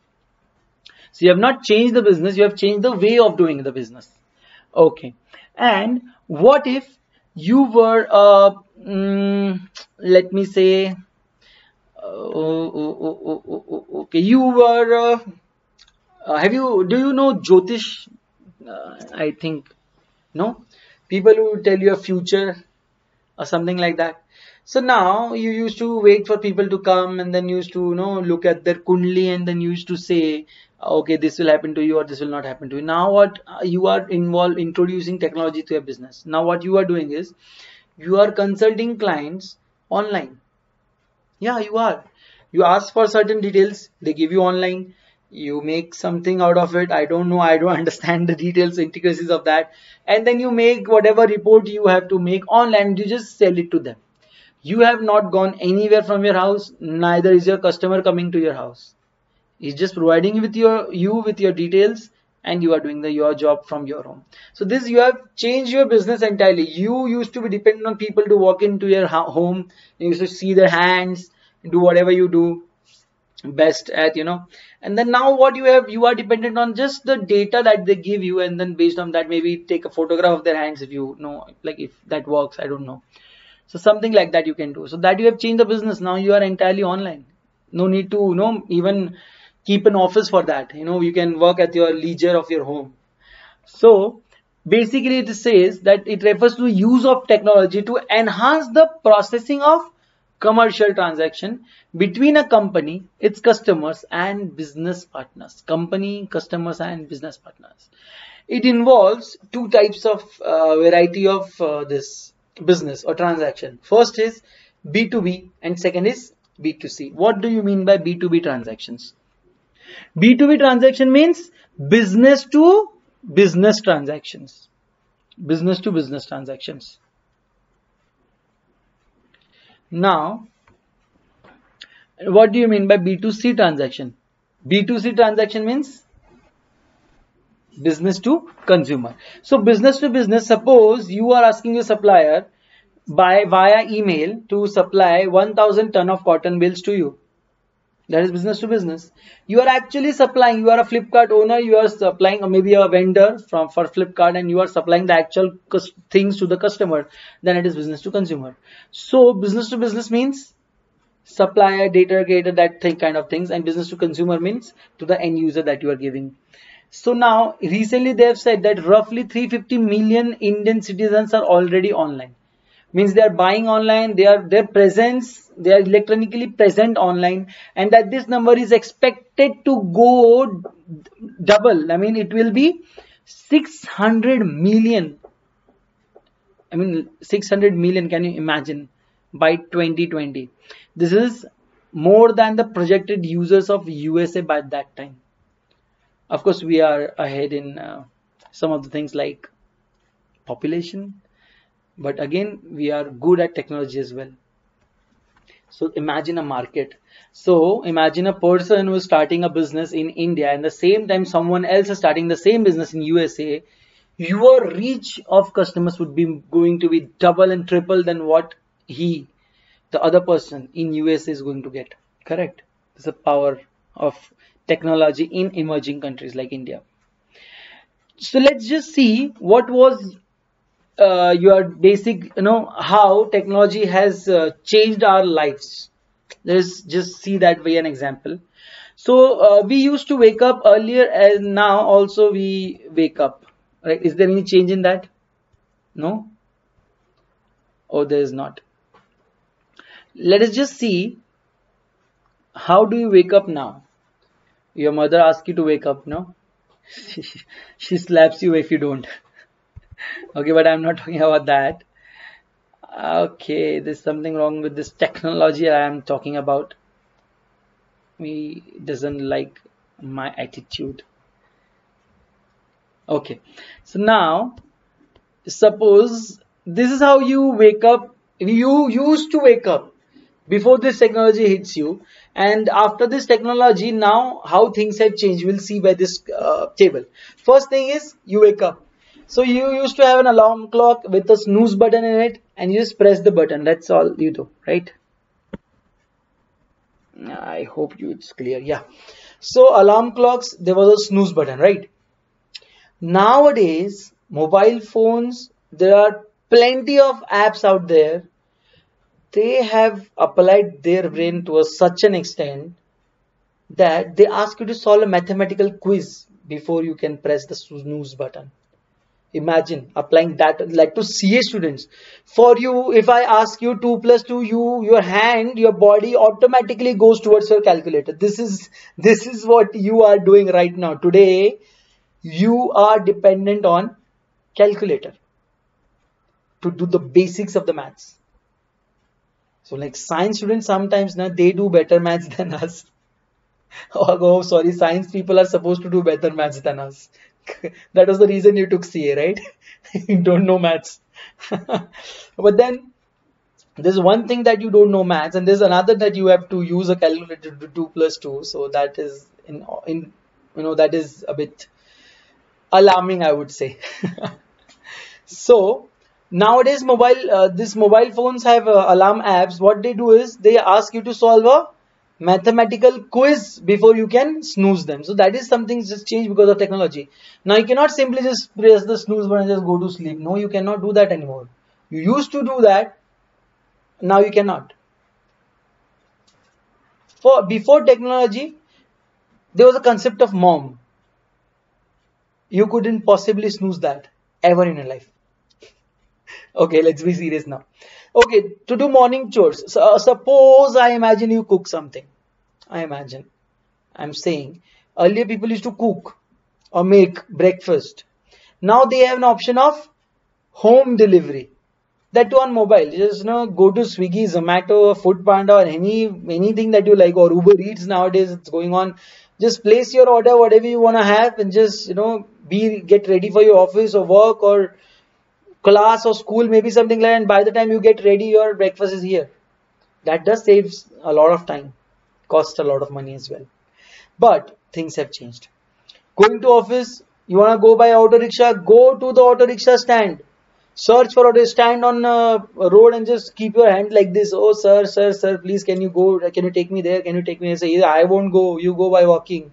So you have not changed the business, you have changed the way of doing the business. Okay, and what if you were, let me say, okay, you were, do you know Jyotish? I think, no? People who tell you a future or something like that. So now you used to wait for people to come and then used to, you know, look at their kundli and then used to say, okay, this will happen to you or this will not happen to you. Now what you are involved introducing technology to your business. Now what you are doing is you are consulting clients online. Yeah, you are. You ask for certain details, they give you online. You make something out of it. I don't know. I don't understand the details, intricacies of that. And then you make whatever report you have to make online. You just sell it to them. You have not gone anywhere from your house. Neither is your customer coming to your house. He's just providing with you with your details, and you are doing your job from your home. So this, you have changed your business entirely. You used to be dependent on people to walk into your home. You used to see their hands, do whatever you do best at, you know. And then now what you have, you are dependent on just the data that they give you, and then based on that maybe take a photograph of their hands, if you know, like if that works, I don't know. So something like that you can do. So that you have changed the business. Now you are entirely online. No need to, you know, even keep an office for that. You know, you can work at your leisure of your home. So basically it says that it refers to use of technology to enhance the processing of commercial transaction between a company, its customers and business partners. Company, customers and business partners. It involves two types of variety of this business or transaction. First is B2B and second is B2C. What do you mean by B2B transactions? B2B transaction means business to business transactions. Business to business transactions. Now, what do you mean by B2C transaction? B2C transaction means business to consumer. So business to business, suppose you are asking your supplier via email to supply 1000 ton of cotton bales to you. That is business to business. You are actually supplying, you are a Flipkart owner, you are supplying, or maybe a vendor for Flipkart, and you are supplying the actual things to the customer. Then it is business to consumer. So business to business means supplier, data aggregator, that thing, kind of things, and business to consumer means to the end user that you are giving. So now recently they have said that roughly 350 million Indian citizens are already online. Means they are buying online, they are they are electronically present online, and that this number is expected to go double. I mean, it will be 600 million. I mean, 600 million, can you imagine, by 2020. This is more than the projected users of USA by that time. Of course, we are ahead in some of the things like population. But again, we are good at technology as well. So imagine a market. So imagine a person who is starting a business in India, and the same time someone else is starting the same business in USA. Your reach of customers would be going to be double and triple than what he, the other person in USA, is going to get. Correct? It's the power of technology in emerging countries like India. So let's just see what was your basic, you know, how technology has changed our lives. Let's just see that way an example. So we used to wake up earlier, and now also we wake up, right? Is there any change in that? No? Oh, there is not. Let us just see. How do you wake up now? Your mother asks you to wake up, no? She slaps you if you don't. Okay, but I'm not talking about that. Okay, there's something wrong with this technology I am talking about. He doesn't like my attitude. Okay, so now suppose this is how you wake up. You used to wake up before this technology hits you, and after this technology, now how things have changed, we'll see by this table. First thing is you wake up. So you used to have an alarm clock with a snooze button in it, and you just press the button. That's all you do, right? I hope it's clear. Yeah. So alarm clocks, there was a snooze button, right? Nowadays, mobile phones, there are plenty of apps out there. They have applied their brain to such an extent that they ask you to solve a mathematical quiz before you can press the snooze button. Imagine applying that like to CA students. For you, if I ask you 2 plus 2, your hand, your body automatically goes towards your calculator. This is what you are doing right now. Today, you are dependent on calculator to do the basics of the maths. So like science students sometimes now they do better maths than us. Oh, sorry, science people are supposed to do better maths than us. That was the reason you took CA, right? You don't know maths. But then there's one thing that you don't know maths, and there's another that you have to use a calculator to do 2 plus 2. So that is that is a bit alarming, I would say. So nowadays, mobile phones have alarm apps. What they do is they ask you to solve a mathematical quiz before you can snooze them. So that is something just changed because of technology. Now you cannot simply just press the snooze button and just go to sleep. No, you cannot do that anymore. You used to do that. Now you cannot. Before technology, there was a concept of mom. You couldn't possibly snooze that ever in your life. Okay, let's be serious now. Okay, to do morning chores. So, suppose I imagine you cook something. I'm saying earlier people used to cook or make breakfast. Now they have an option of home delivery. That too on mobile. Just go to Swiggy, Zomato, Foodpanda, or anything that you like, or Uber Eats nowadays. It's going on. Just place your order, whatever you want to have, and just get ready for your office or work or class or school, maybe something like that, and by the time you get ready, your breakfast is here. That does save a lot of time, costs a lot of money as well. But things have changed. Going to office, you want to go by auto rickshaw, go to the auto rickshaw stand. Search for auto, stand on a road and just keep your hand like this. Oh, sir, sir, sir, please, can you go? Can you take me there? Can you take me there? Say, I won't go. You go by walking.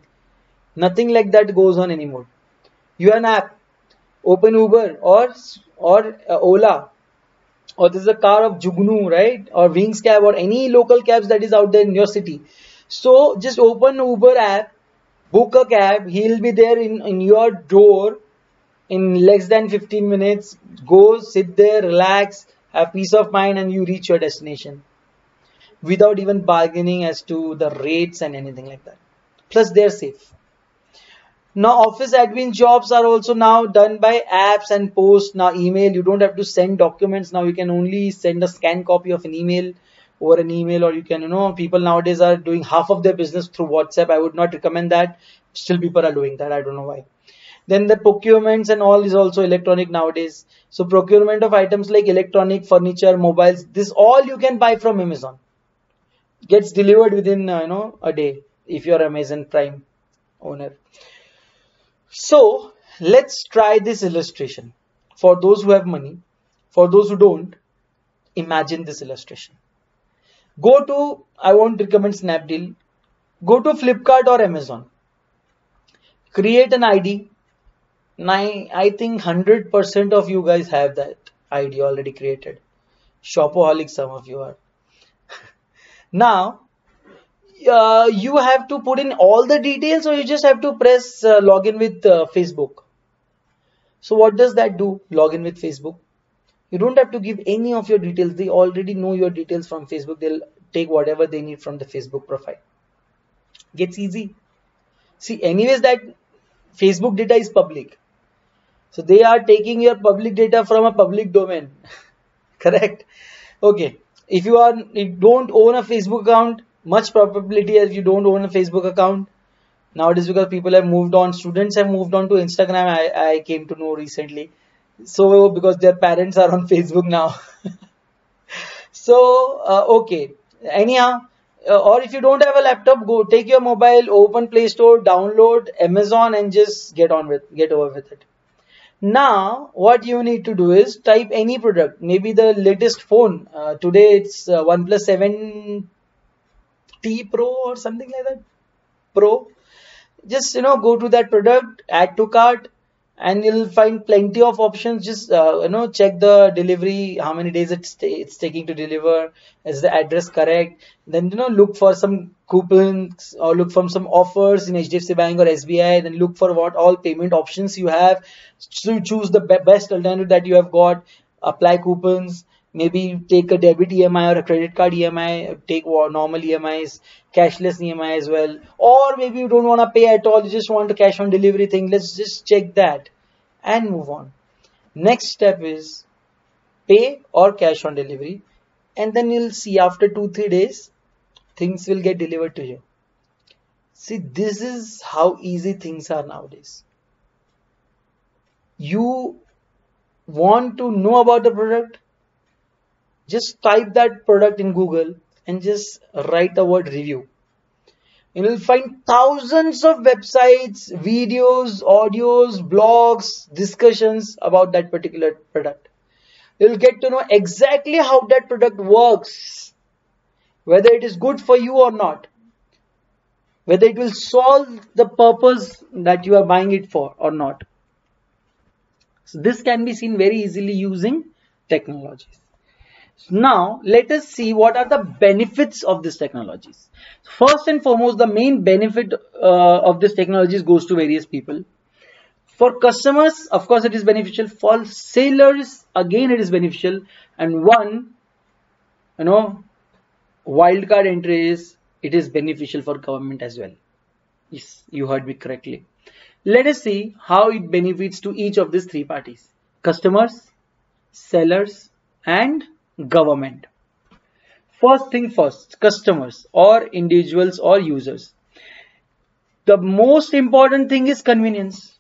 Nothing like that goes on anymore. You have an app. Open Uber or Ola, or this is a car of Jugnu, right? Or Wings Cab or any local cabs that is out there in your city. So just open Uber app, book a cab. He'll be there in your door in less than 15 minutes. Go sit there, relax, have peace of mind, and you reach your destination without even bargaining as to the rates and anything like that. Plus they're safe. Now office admin jobs are also now done by apps and posts. Now email, you don't have to send documents. Now you can only send a scanned copy of an email over an email, or you can, people nowadays are doing half of their business through WhatsApp. I would not recommend that. Still people are doing that. I don't know why. Then the procurements and all is also electronic nowadays. So procurement of items like electronic, furniture, mobiles, this all you can buy from Amazon. Gets delivered within, a day if you're Amazon Prime owner. So let's try this illustration. For those who have money, for those who don't, imagine this illustration. Go to, I won't recommend Snapdeal. Go to Flipkart or Amazon. Create an ID. I think 100% of you guys have that ID already created. Shopaholic, some of you are. Now, you have to put in all the details, or you just have to press login with Facebook. So what does that do? Login with Facebook. You don't have to give any of your details. They already know your details from Facebook. They'll take whatever they need from the Facebook profile. Gets easy. See, anyways, that Facebook data is public. So they are taking your public data from a public domain. Correct. Okay. If you are, you don't own a Facebook account, much probability as you don't own a Facebook account. Nowadays, because people have moved on, students have moved on to Instagram, I came to know recently. So, because their parents are on Facebook now. So, okay. Anyhow, or if you don't have a laptop, go take your mobile, open Play Store, download Amazon and just get over with it. Now, what you need to do is type any product, maybe the latest phone. Today, it's OnePlus 7T Pro or something like that. Pro. Just, you know, go to that product, add to cart, and you'll find plenty of options. Just, you know, check the delivery, how many days it's taking to deliver, is the address correct? Then, you know, look for some coupons or look for some offers in HDFC Bank or SBI. Then look for what all payment options you have. So choose the best alternative that you have got, apply coupons. Maybe take a debit EMI or a credit card EMI, take normal EMIs, cashless EMI as well. Or maybe you don't want to pay at all, you just want to cash on delivery thing. Let's just check that and move on. Next step is pay or cash on delivery. And then you'll see after 2-3 days, things will get delivered to you. See, this is how easy things are nowadays. You want to know about the product? Just type that product in Google and just write the word review. You will find thousands of websites, videos, audios, blogs, discussions about that particular product. You'll get to know exactly how that product works, whether it is good for you or not, whether it will solve the purpose that you are buying it for or not. So this can be seen very easily using technologies. Now, let us see what are the benefits of these technologies. First and foremost, the main benefit of these technologies goes to various people. For customers, of course, it is beneficial. For sellers, again, it is beneficial. And one, you know, wildcard entry is, it is beneficial for government as well. Yes, you heard me correctly. Let us see how it benefits to each of these three parties. Customers, sellers, and government. First thing first, customers or individuals or users. The most important thing is convenience.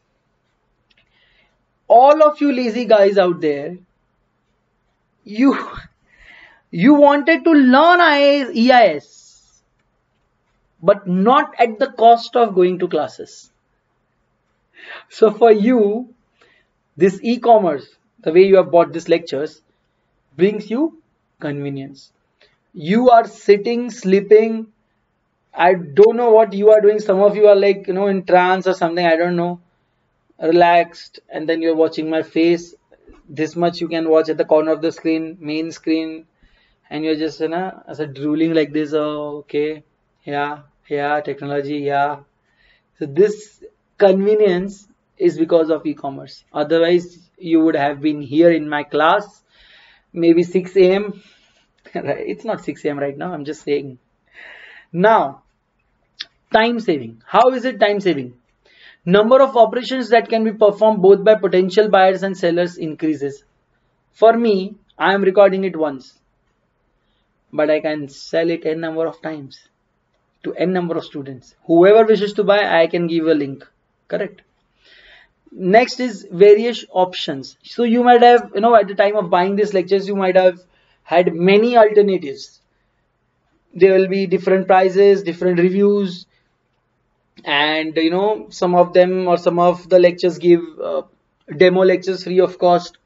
All of you lazy guys out there, you wanted to learn EIS, but not at the cost of going to classes. So for you, this e-commerce, the way you have bought these lectures, brings you convenience. You are sitting, sleeping. I don't know what you are doing. Some of you are like, you know, in trance or something. I don't know. Relaxed. And then you're watching my face. This much you can watch at the corner of the screen, main screen. And you're just, you know, as a drooling like this. Oh, okay. Yeah, technology. Yeah. So this convenience is because of e-commerce. Otherwise, you would have been here in my class. Maybe 6 a.m. It's not 6 a.m. right now. I'm just saying. Now, time saving. How is it time saving? Number of operations that can be performed both by potential buyers and sellers increases. For me, I am recording it once, but I can sell it n number of times to n number of students. Whoever wishes to buy, I can give a link. Correct. Next is various options. So you might have, you know, at the time of buying these lectures, you might have had many alternatives. There will be different prices, different reviews, and, you know, some of them or some of the lectures give demo lectures free of cost.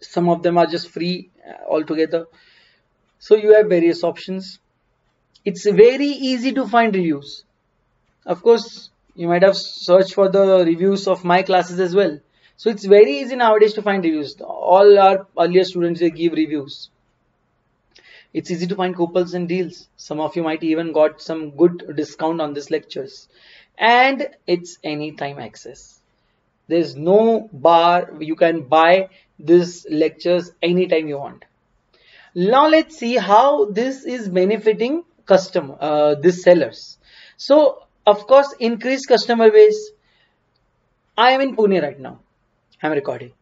Some of them are just free altogether. So you have various options. It's very easy to find reviews. Of course, you might have searched for the reviews of my classes as well. So it's very easy nowadays to find reviews. All our earlier students, they give reviews. It's easy to find coupons and deals. Some of you might even got some good discount on these lectures. And it's anytime access. There's no bar. You can buy these lectures anytime you want. Now let's see how this is benefiting customer, these sellers. So of course, increased customer base. I am in Pune right now. I'm recording.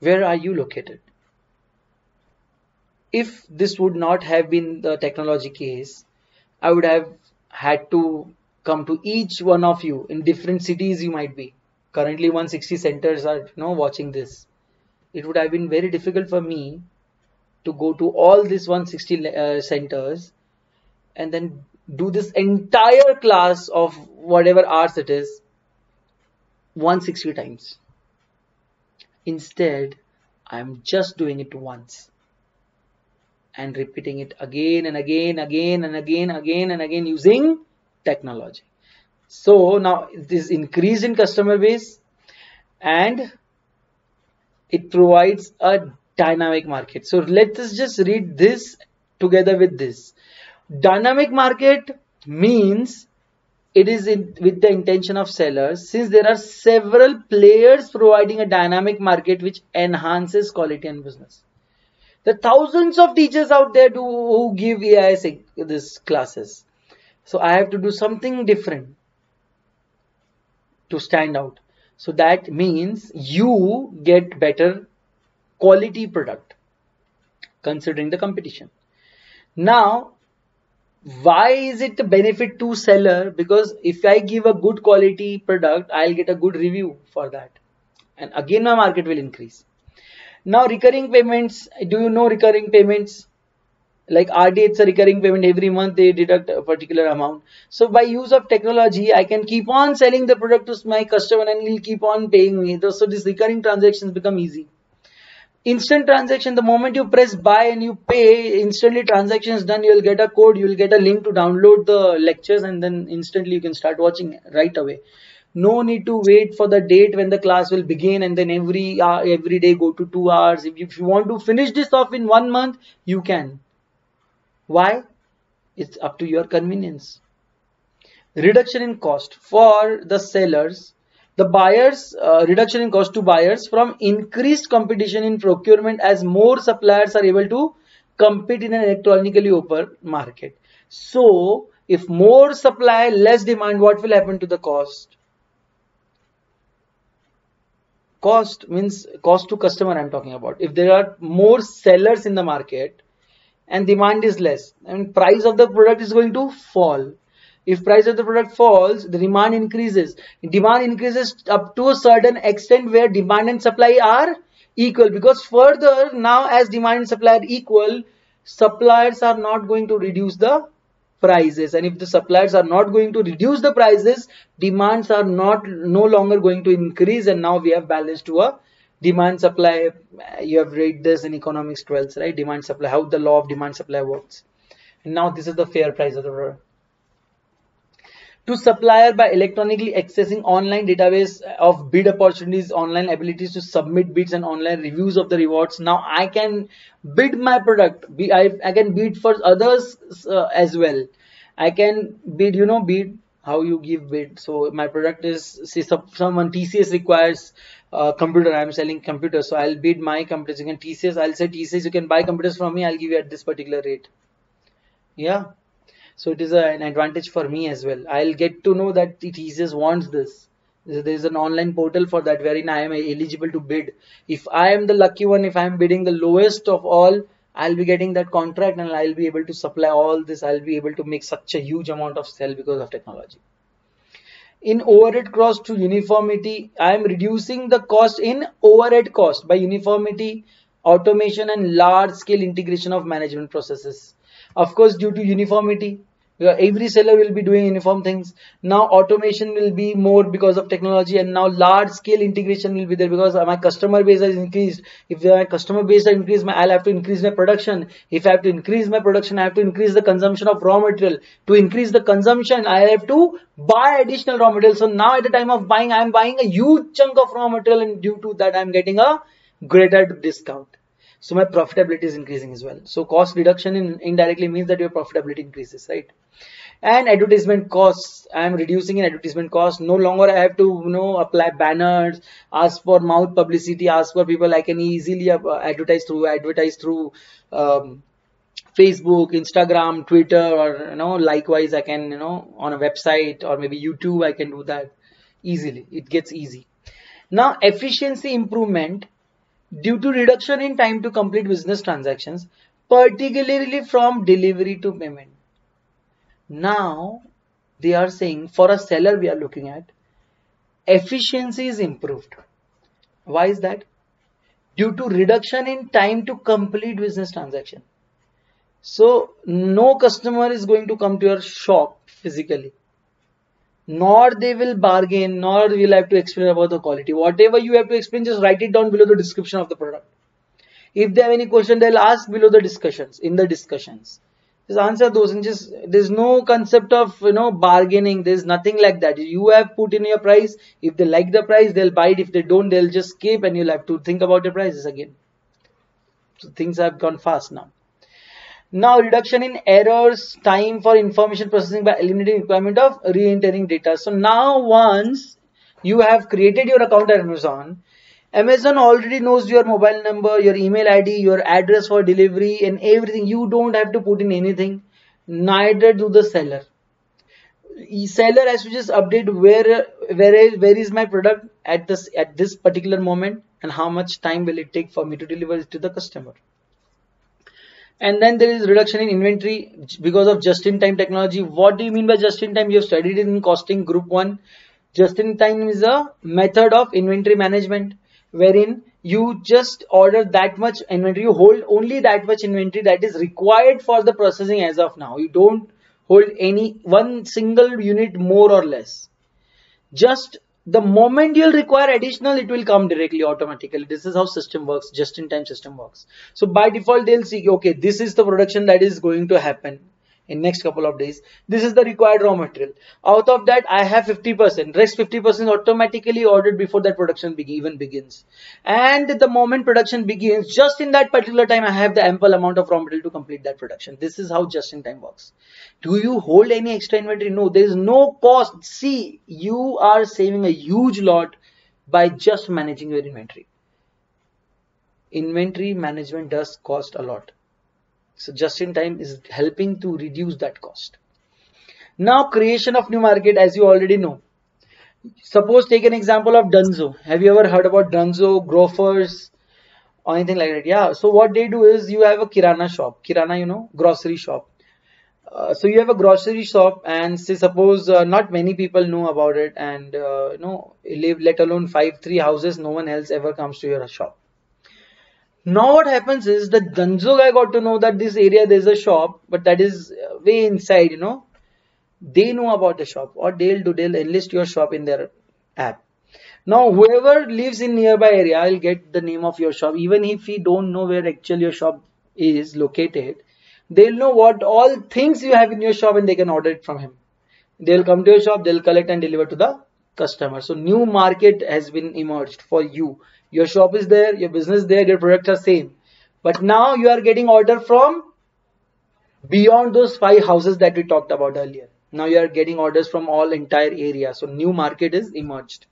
Where are you located? If this would not have been the technology case, I would have had to come to each one of you in different cities you might be. Currently 160 centers are watching this. It would have been very difficult for me to go to all these 160 centers and then do this entire class of whatever hours it is 160 times. Instead, I'm just doing it once and repeating it again and again using technology. So now this increase in customer base, and it provides a dynamic market. So let us just read this together with this. Dynamic market means it is with the intention of sellers, since there are several players providing a dynamic market which enhances quality and business. The thousands of teachers out there who give EIS these classes. So I have to do something different to stand out. So that means you get better quality product considering the competition. Now, why is it a benefit to seller? Because if I give a good quality product, I'll get a good review for that. And again, my market will increase. Now, recurring payments. Do you know recurring payments? Like RD, it's a recurring payment. Every month they deduct a particular amount. So by use of technology, I can keep on selling the product to my customer and he'll keep on paying me. So these recurring transactions become easy. Instant transaction, the moment you press buy and you pay, instantly transaction is done. You'll get a code, you'll get a link to download the lectures, and then instantly you can start watching right away. No need to wait for the date when the class will begin and then every day go to 2 hours. If you want to finish this off in 1 month, you can. Why? It's up to your convenience. Reduction in cost for the sellers. The buyers, reduction in cost to buyers from increased competition in procurement, as more suppliers are able to compete in an electronically open market. So if more supply, less demand, what will happen to the cost? Cost means cost to customer I'm talking about. If there are more sellers in the market, and demand is less, and price of the product is going to fall. If price of the product falls, the demand increases. Demand increases up to a certain extent where demand and supply are equal, because further now as demand and supply are equal, suppliers are not going to reduce the prices. And if the suppliers are not going to reduce the prices, demands are no longer going to increase. And now we have balanced to a demand supply. You have read this in economics 12, right? Demand supply, how the law of demand supply works. And now this is the fair price of the product. To supplier by electronically accessing online database of bid opportunities, online abilities to submit bids and online reviews of the rewards. Now I can bid my product. I can bid for others as well. I can bid, bid how you give bid. So my product is, say someone TCS requires computer. I'm selling computers. So I'll bid my computers. You can TCS. I'll say TCS, you can buy computers from me. I'll give you at this particular rate. Yeah. So it is an advantage for me as well. I'll get to know that TCS wants this. There's an online portal for that wherein I am eligible to bid. If I am the lucky one, if I'm bidding the lowest of all, I'll be getting that contract and I'll be able to supply all this. I'll be able to make such a huge amount of sale because of technology. In overhead cost to uniformity, I am reducing the cost in overhead cost by uniformity, automation and large scale integration of management processes. Of course, due to uniformity, every seller will be doing uniform things. Now automation will be more because of technology, and now large scale integration will be there because my customer base has increased. If my customer base has increased, I'll have to increase my production. If I have to increase my production, I have to increase the consumption of raw material. To increase the consumption, I have to buy additional raw material. So now at the time of buying, I'm buying a huge chunk of raw material, and due to that, I'm getting a greater discount. So my profitability is increasing as well. So cost reduction in indirectly means that your profitability increases, right? And advertisement costs, I am reducing in advertisement costs. No longer I have to, you know, apply banners, ask for mouth publicity, ask for people. I can easily advertise through Facebook, Instagram, Twitter, or, you know, likewise I can, you know, on a website or maybe YouTube, I can do that easily. It gets easy. Now, efficiency improvement due to reduction in time to complete business transactions, particularly from delivery to payment. Now, they are saying for a seller we are looking at, efficiency is improved. Why is that? Due to reduction in time to complete business transaction. So, no customer is going to come to your shop physically. Nor they will bargain, nor will have to explain about the quality. Whatever you have to explain, just write it down below the description of the product. If they have any question, they'll ask below the discussions, in the discussions. Just answer those and just, there's no concept of, you know, bargaining. There's nothing like that. You have put in your price. If they like the price, they'll buy it. If they don't, they'll just skip and you'll have to think about the prices again. So things have gone fast now. Now, reduction in errors, time for information processing by eliminating requirement of re-entering data. So now once you have created your account at Amazon, Amazon already knows your mobile number, your email ID, your address for delivery and everything. You don't have to put in anything. Neither do the seller. The seller has to just update where is my product at this particular moment and how much time will it take for me to deliver it to the customer. And then there is reduction in inventory because of just-in-time technology. What do you mean by just-in-time? You have studied it in costing group 1. Just-in-time is a method of inventory management wherein you just order that much inventory. You hold only that much inventory that is required for the processing as of now. You don't hold any one single unit more or less. Just the moment you'll require additional, it will come directly automatically. This is how system works, just-in-time system works. So by default, they'll see, okay, this is the production that is going to happen in next couple of days. This is the required raw material. Out of that, I have 50%. Rest 50% automatically ordered before that production even begins. And the moment production begins, just in that particular time, I have the ample amount of raw material to complete that production. This is how just-in-time works. Do you hold any extra inventory? No, there is no cost. See, you are saving a huge lot by just managing your inventory. Inventory management does cost a lot. So just-in-time is helping to reduce that cost. Now, creation of new market, as you already know. Suppose take an example of Dunzo. Have you ever heard about Dunzo, Grofers, or anything like that? Yeah. So what they do is you have a Kirana shop. Kirana, you know, grocery shop. So you have a grocery shop and say suppose not many people know about it and you know, live, let alone 5-3 houses, no one else ever comes to your shop. Now what happens is the Dunzo guy got to know that this area there's a shop, but that is way inside, you know. They know about the shop or they'll enlist your shop in their app. Now whoever lives in nearby area will get the name of your shop. Even if he don't know where actually your shop is located, they'll know what all things you have in your shop and they can order it from him. They'll come to your shop, they'll collect and deliver to the customer. So new market has been emerged for you. Your shop is there, your business there, your products are same. But now you are getting order from beyond those 5 houses that we talked about earlier. Now you are getting orders from all entire area. So new market is emerged.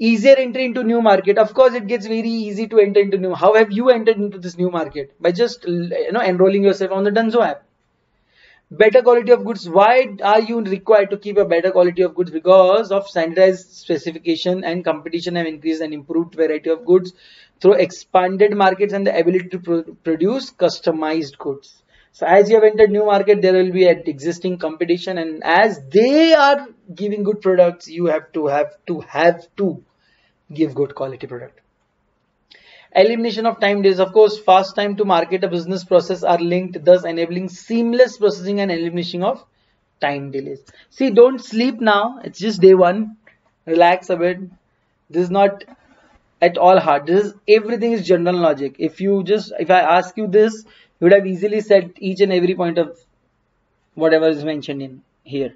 Easier entry into new market. Of course, it gets very easy to enter into new. How have you entered into this new market? By just, you know, enrolling yourself on the Dunzo app. Better quality of goods. Why are you required to keep a better quality of goods? Because of standardized specification and competition have increased and improved variety of goods through expanded markets and the ability to produce customized goods. So as you have entered new market, there will be an existing competition, and as they are giving good products, you have to give good quality product. Elimination of time delays. Of course, fast time to market a business process are linked, thus enabling seamless processing and elimination of time delays. See, don't sleep now. It's just day one. Relax a bit. This is not at all hard. This is, everything is general logic. If I ask you this, you would have easily said each and every point of whatever is mentioned in here.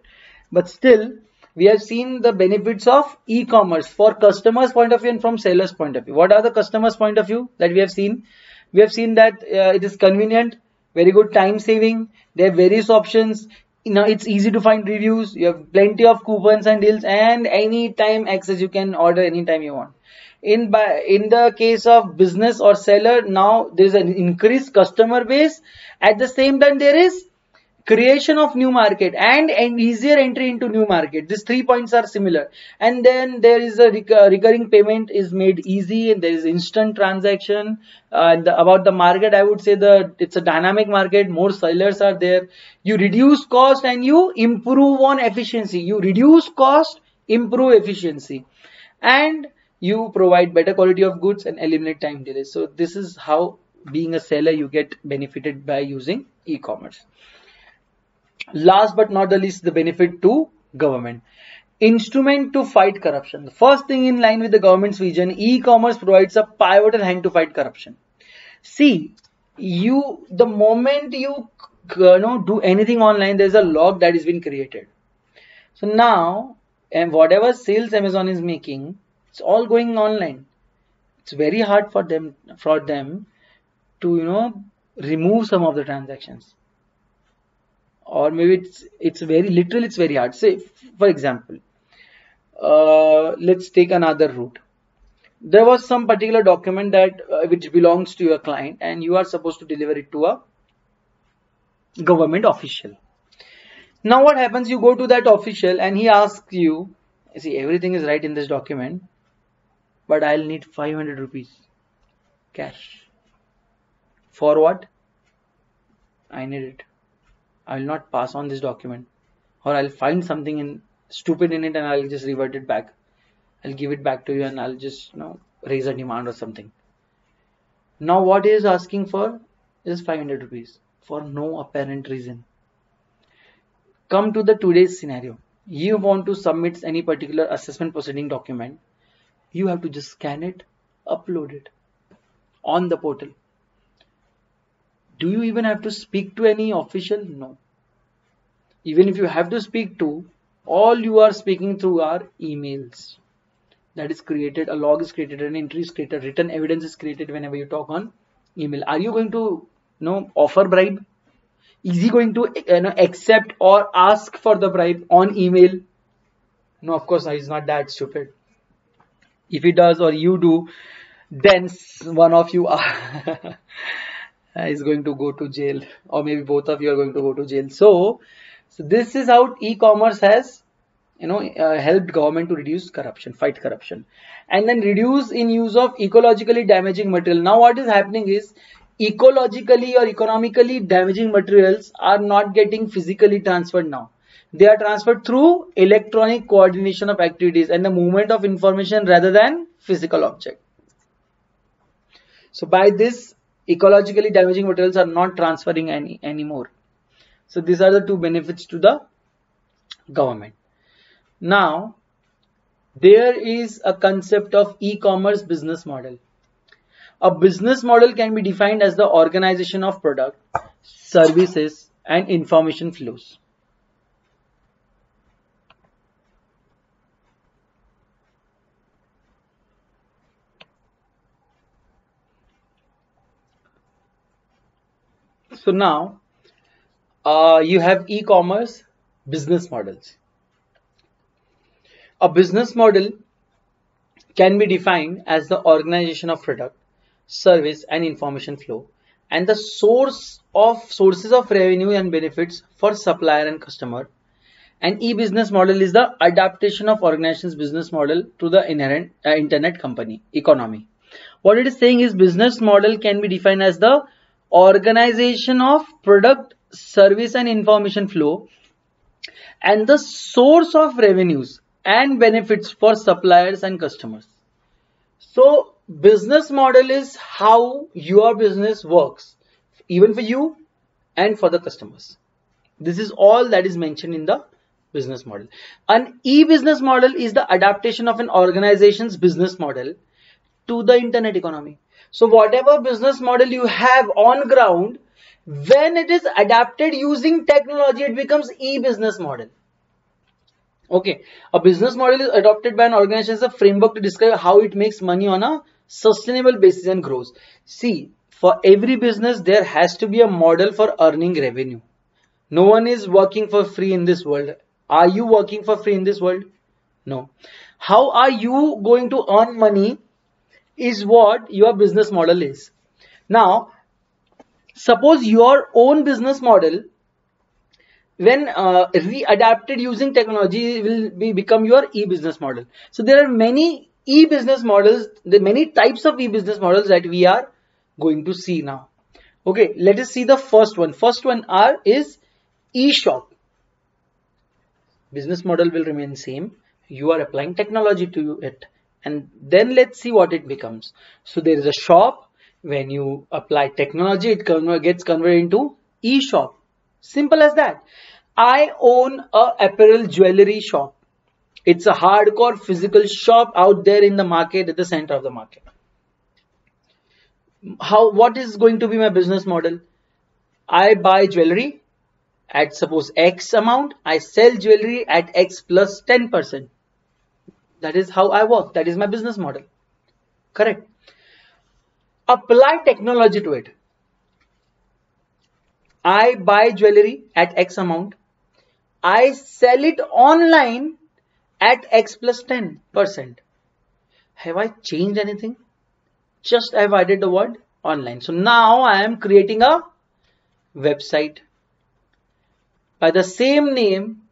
But still, we have seen the benefits of e-commerce for customers' point of view and from sellers' point of view. What are the customers' point of view that we have seen? We have seen that it is convenient, very good time saving. There are various options. Now it's easy to find reviews, you have plenty of coupons and deals, and anytime access, you can order anytime you want. In the case of business or seller, now there is an increased customer base. At the same time, there is creation of new market and easier entry into new market. These 3 points are similar. And then there is a recurring payment is made easy, and there is instant transaction. About the market, I would say that it's a dynamic market. More sellers are there. You reduce cost and you improve on efficiency. You reduce cost, improve efficiency, and you provide better quality of goods and eliminate time delays. So this is how, being a seller, you get benefited by using e-commerce. Last but not the least, the benefit to government. Instrument to fight corruption. The first thing, in line with the government's vision, e-commerce provides a pivotal hand to fight corruption. See, the moment you do anything online, there's a log that has been created. So now, and whatever sales Amazon is making, it's all going online. It's very hard for them to remove some of the transactions. Or maybe it's very literal, it's very hard. Say, for example, let's take another route. There was some particular document that which belongs to your client, and you are supposed to deliver it to a government official. Now what happens, you go to that official and he asks you, see, everything is right in this document, but I'll need 500 rupees cash. For what? I need it. I will not pass on this document, or I'll find something stupid in it and I'll just revert it back. I'll give it back to you and I'll just raise a demand or something. Now what he is asking for is 500 rupees for no apparent reason. Come to the today's scenario. You want to submit any particular assessment proceeding document. You have to just scan it, upload it on the portal. Do you even have to speak to any official? No. Even if you have to speak to, all you are speaking through are emails. That is created, a log is created, an entry is created, written evidence is created whenever you talk on email. Are you going to offer bribe? Is he going to accept or ask for the bribe on email? No, of course, he's not that stupid. If he does or you do, then one of you are is going to go to jail, or maybe both of you are going to go to jail. So this is how e-commerce has helped government to reduce corruption, fight corruption, and then reduce in use of ecologically damaging material. Now what is happening is, ecologically or economically damaging materials are not getting physically transferred now. They are transferred through electronic coordination of activities and the movement of information rather than physical object. So by this, ecologically damaging materials are not transferring anymore. So these are the two benefits to the government. Now, there is a concept of e-commerce business model. A business model can be defined as the organization of product, services, and information flows. So now you have e-commerce business models. A business model can be defined as the organization of product, service, and information flow, and the sources of revenue and benefits for supplier and customer. An e-business model is the adaptation of organization's business model to the inherent internet company economy. What it is saying is, business model can be defined as the organization of product, service, and information flow, and the source of revenues and benefits for suppliers and customers. So business model is how your business works, even for you and for the customers. This is all that is mentioned in the business model. An e-business model is the adaptation of an organization's business model to the internet economy. So whatever business model you have on ground, when it is adapted using technology, it becomes e-business model. Okay, a business model is adopted by an organization as a framework to describe how it makes money on a sustainable basis and grows. See, for every business, there has to be a model for earning revenue. No one is working for free in this world. Are you working for free in this world? No. How are you going to earn money is what your business model is. Now, suppose your own business model, when readapted using technology, will become your e-business model. So there are many e-business models, the many types of e-business models that we are going to see now. Okay, let us see the first one. First one is e-shop. Business model will remain same. You are applying technology to it, and then let's see what it becomes. So there is a shop. When you apply technology, it gets converted into e-shop. Simple as that. I own a apparel jewelry shop. It's a hardcore physical shop out there in the market, at the center of the market. What is going to be my business model? I buy jewelry at suppose X amount. I sell jewelry at X plus 10%. That is how I work. That is my business model. Correct. Apply technology to it. I buy jewelry at X amount. I sell it online at X plus 10%. Have I changed anything? Just I've added the word online. So now I am creating a website by the same name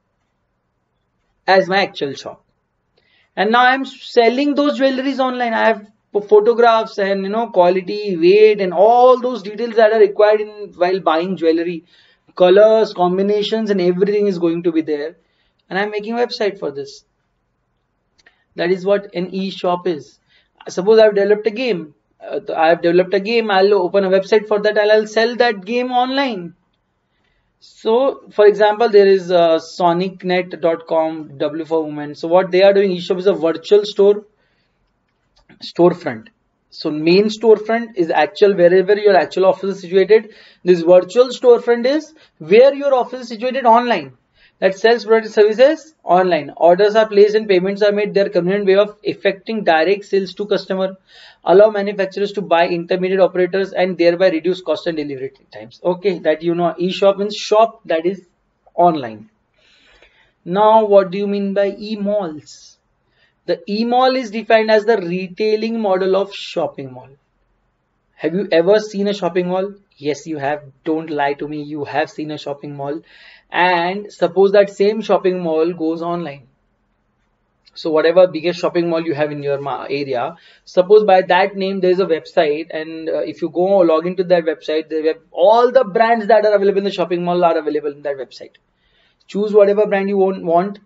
as my actual shop. And now I am selling those jewelries online. I have photographs and, you know, quality, weight and all those details that are required in while buying jewelry. Colors, combinations and everything is going to be there. And I'm making a website for this. That is what an e-shop is. Suppose I've developed a game. I'll open a website for that and I'll sell that game online. So, for example, there is SonicNet.com, W4 Women. So what they are doing, e-shop is a virtual storefront. So main storefront is actual, wherever your actual office is situated. This virtual storefront is where your office is situated online, that sells products and services online. Orders are placed and payments are made. Their convenient way of effecting direct sales to customer, allow manufacturers to buy intermediate operators and thereby reduce cost and delivery times. Okay, that you know, e-shop means shop that is online. Now, what do you mean by e-malls? The e-mall is defined as the retailing model of shopping mall. Have you ever seen a shopping mall? Yes, you have. Don't lie to me. You have seen a shopping mall. And suppose that same shopping mall goes online. So whatever biggest shopping mall you have in your area, suppose by that name there is a website, and if you go log into that website, all the brands that are available in the shopping mall are available in that website. Choose whatever brand you want,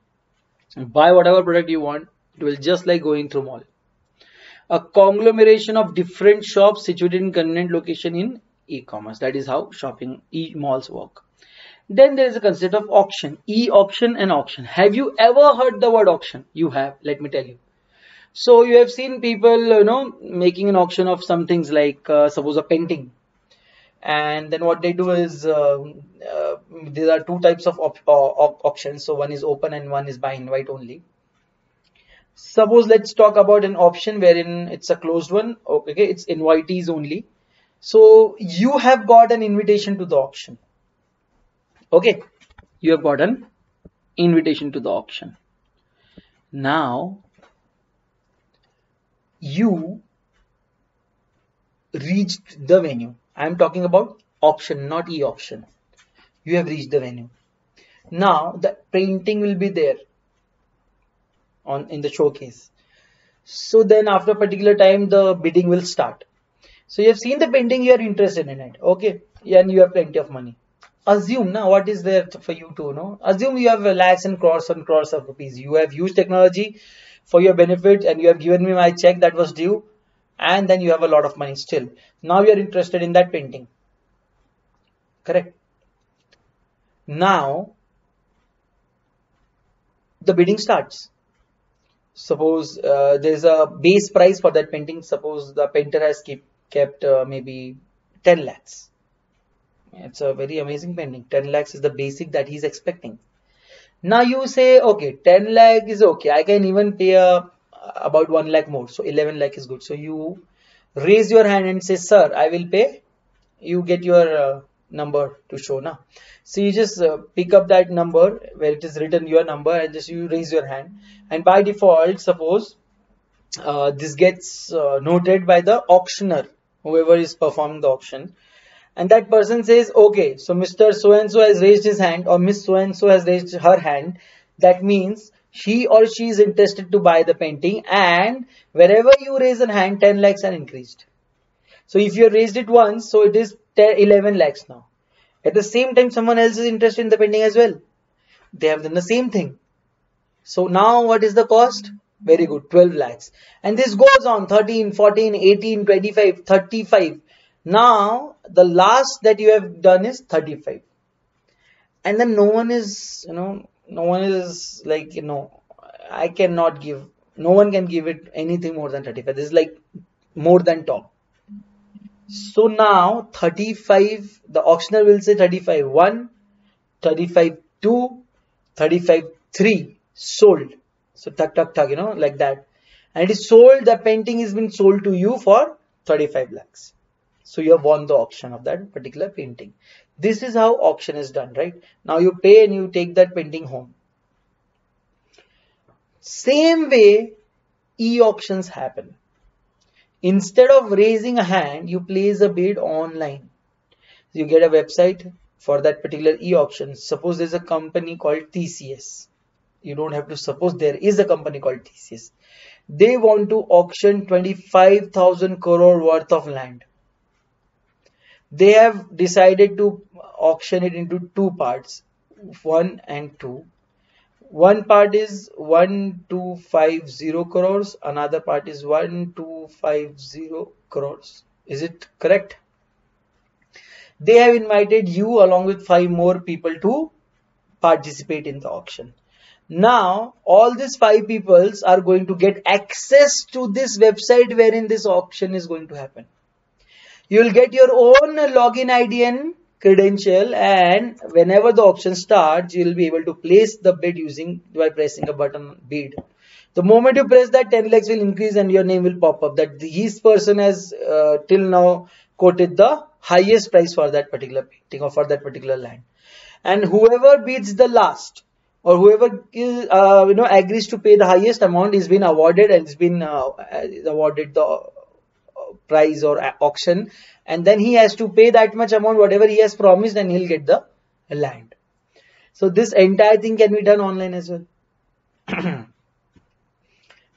buy whatever product you want. It will just like going through mall. A conglomeration of different shops situated in convenient location in e-commerce. That is how shopping e-malls work. Then there is a concept of auction, e-auction and auction. Have you ever heard the word auction? You have, let me tell you. So you have seen people, you know, making an auction of some things like suppose a painting. And then what they do is there are two types of auctions. So one is open and one is by invite only. Suppose let's talk about an option wherein it's a closed one. Okay, it's invitees only. So you have got an invitation to the auction. Okay, you have got an invitation to the auction. Now you reached the venue. I'm talking about auction, not e-auction. You have reached the venue. Now the painting will be there in the showcase. So then after a particular time the bidding will start. So you have seen the painting, you are interested in it. Okay, and you have plenty of money. Assume now, what is there for you to know? Assume you have lakhs and crores of rupees. You have used technology for your benefit and you have given me my check that was due, and then you have a lot of money still. Now you are interested in that painting. Correct. Now the bidding starts. Suppose there's a base price for that painting. Suppose the painter has kept maybe 10 lakhs. It's a very amazing painting. 10 lakhs is the basic that he's expecting. Now you say, okay, 10 lakh is okay. I can even pay about 1 lakh more. So 11 lakh is good. So you raise your hand and say, sir, I will pay. You get your number to show now. So you just pick up that number where it is written your number and just you raise your hand. And by default, suppose this gets noted by the auctioneer, whoever is performing the auction. And that person says, okay, so Mr. So-and-so has raised his hand or Miss So-and-so has raised her hand. That means he or she is interested to buy the painting, and wherever you raise a hand, 10 lakhs are increased. So if you raised it once, so it is 11 lakhs now. At the same time, someone else is interested in the painting as well. They have done the same thing. So now what is the cost? Very good, 12 lakhs. And this goes on 13, 14, 18, 25, 35. Now the last that you have done is 35, and then no one is, no one is like, I cannot give, no one can give it anything more than 35. This is like more than top. So now 35, the auctioneer will say 35 1, 35 2, 35 3 sold. So tuck, tuck, tuck, like that. And it is sold, the painting has been sold to you for 35 lakhs. So you have won the auction of that particular painting. This is how auction is done, right? Now you pay and you take that painting home. Same way e-auctions happen. Instead of raising a hand, you place a bid online. You get a website for that particular e-auction. Suppose there's a company called TCS. You don't have to suppose, there is a company called TCS. They want to auction 25,000 crore worth of land. They have decided to auction it into two parts, 1 and 2. One part is 1250 crores. Another part is 1250 crores. Is it correct? They have invited you along with 5 more people to participate in the auction. Now, all these 5 peoples are going to get access to this website wherein this auction is going to happen. You will get your own login ID and credential, and whenever the auction starts, you will be able to place the bid using by pressing a button bid. The moment you press that, 10 lakhs will increase and your name will pop up that this person has till now quoted the highest price for that particular painting or for that particular land. And whoever bids the last or whoever is, agrees to pay the highest amount is been awarded and has been awarded the price or auction, and then he has to pay that much amount whatever he has promised and he'll get the land. So this entire thing can be done online as well.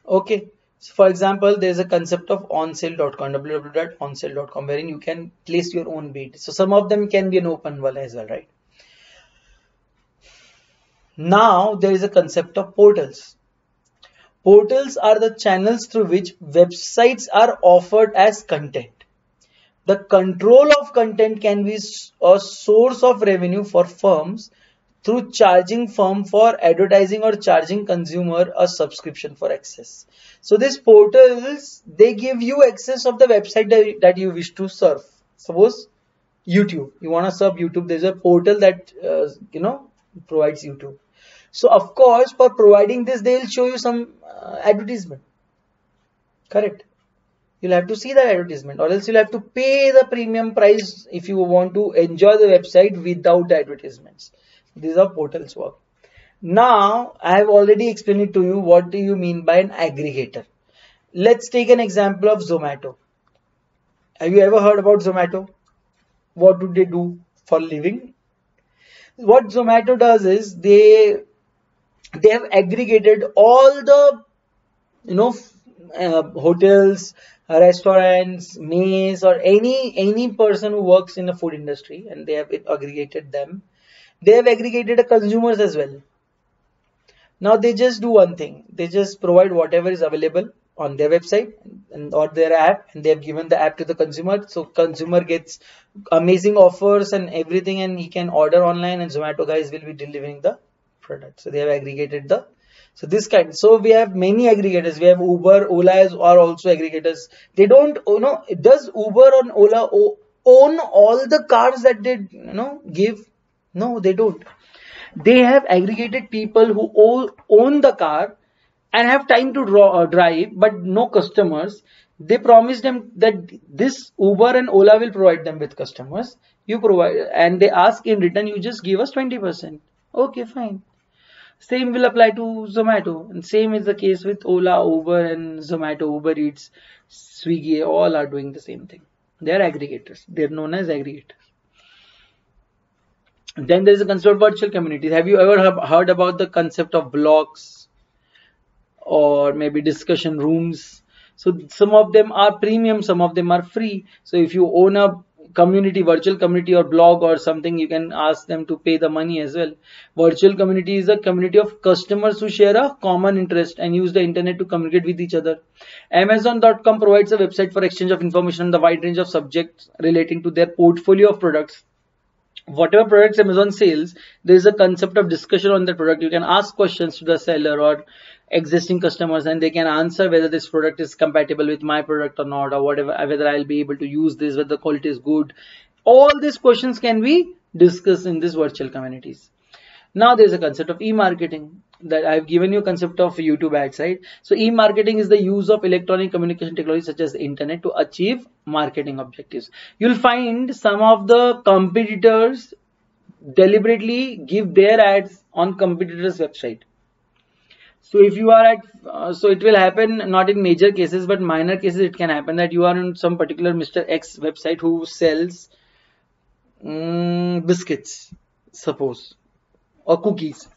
Okay, so for example, there's a concept of onsale.com, www.onsale.com, wherein you can place your own bid. So some of them can be an open one as well, right? Now there is a concept of portals. Portals are the channels through which websites are offered as content. The control of content can be a source of revenue for firms through charging firm for advertising or charging consumer a subscription for access. So these portals, they give you access of the website that you wish to surf. Suppose YouTube, you want to surf YouTube, there's a portal that, provides YouTube. So, of course, for providing this, they will show you some advertisement. Correct. You'll have to see that advertisement, or else you'll have to pay the premium price if you want to enjoy the website without advertisements. These are portals work. Now, I have already explained it to you. What do you mean by an aggregator? Let's take an example of Zomato. Have you ever heard about Zomato? What do they do for a living? What Zomato does is they have aggregated all the, hotels, restaurants, maids, or any person who works in the food industry, and they have aggregated them. They have aggregated the consumers as well. Now they just do one thing. They just provide whatever is available on their website or their app, and they have given the app to the consumer. So consumer gets amazing offers and everything, and he can order online, and Zomato guys will be delivering the product. So they have aggregated the, so this kind. So we have many aggregators. We have Uber, Ola are also aggregators. They don't, does Uber and Ola own all the cars that they, give? No, they don't. They have aggregated people who own the car and have time to drive, but no customers. They promised them that this Uber and Ola will provide them with customers. You provide, and they ask in return, you just give us 20%. Okay, fine. Same will apply to Zomato, and same is the case with Ola, Uber and Zomato, Uber Eats, Swiggy, all are doing the same thing. They are aggregators. They are known as aggregators. Then there is a concept of virtual communities. Have you ever heard about the concept of blogs or maybe discussion rooms? So some of them are premium, some of them are free. So if you own a community, virtual community or blog or something, you can ask them to pay the money as well. Virtual community is a community of customers who share a common interest and use the internet to communicate with each other. Amazon.com provides a website for exchange of information on the wide range of subjects relating to their portfolio of products. Whatever products Amazon sells, there is a concept of discussion on the product. You can ask questions to the seller or existing customers, and they can answer whether this product is compatible with my product or not, or whatever, whether I'll be able to use this, whether the quality is good. All these questions can be discussed in these virtual communities. Now there's a concept of e-marketing that I've given you a concept of YouTube ads, right? So e-marketing is the use of electronic communication technology such as the internet to achieve marketing objectives. You'll find some of the competitors deliberately give their ads on competitors' website. So if you are at, so it will happen not in major cases, but minor cases it can happen that you are on some particular Mr. X website who sells biscuits, suppose, or cookies.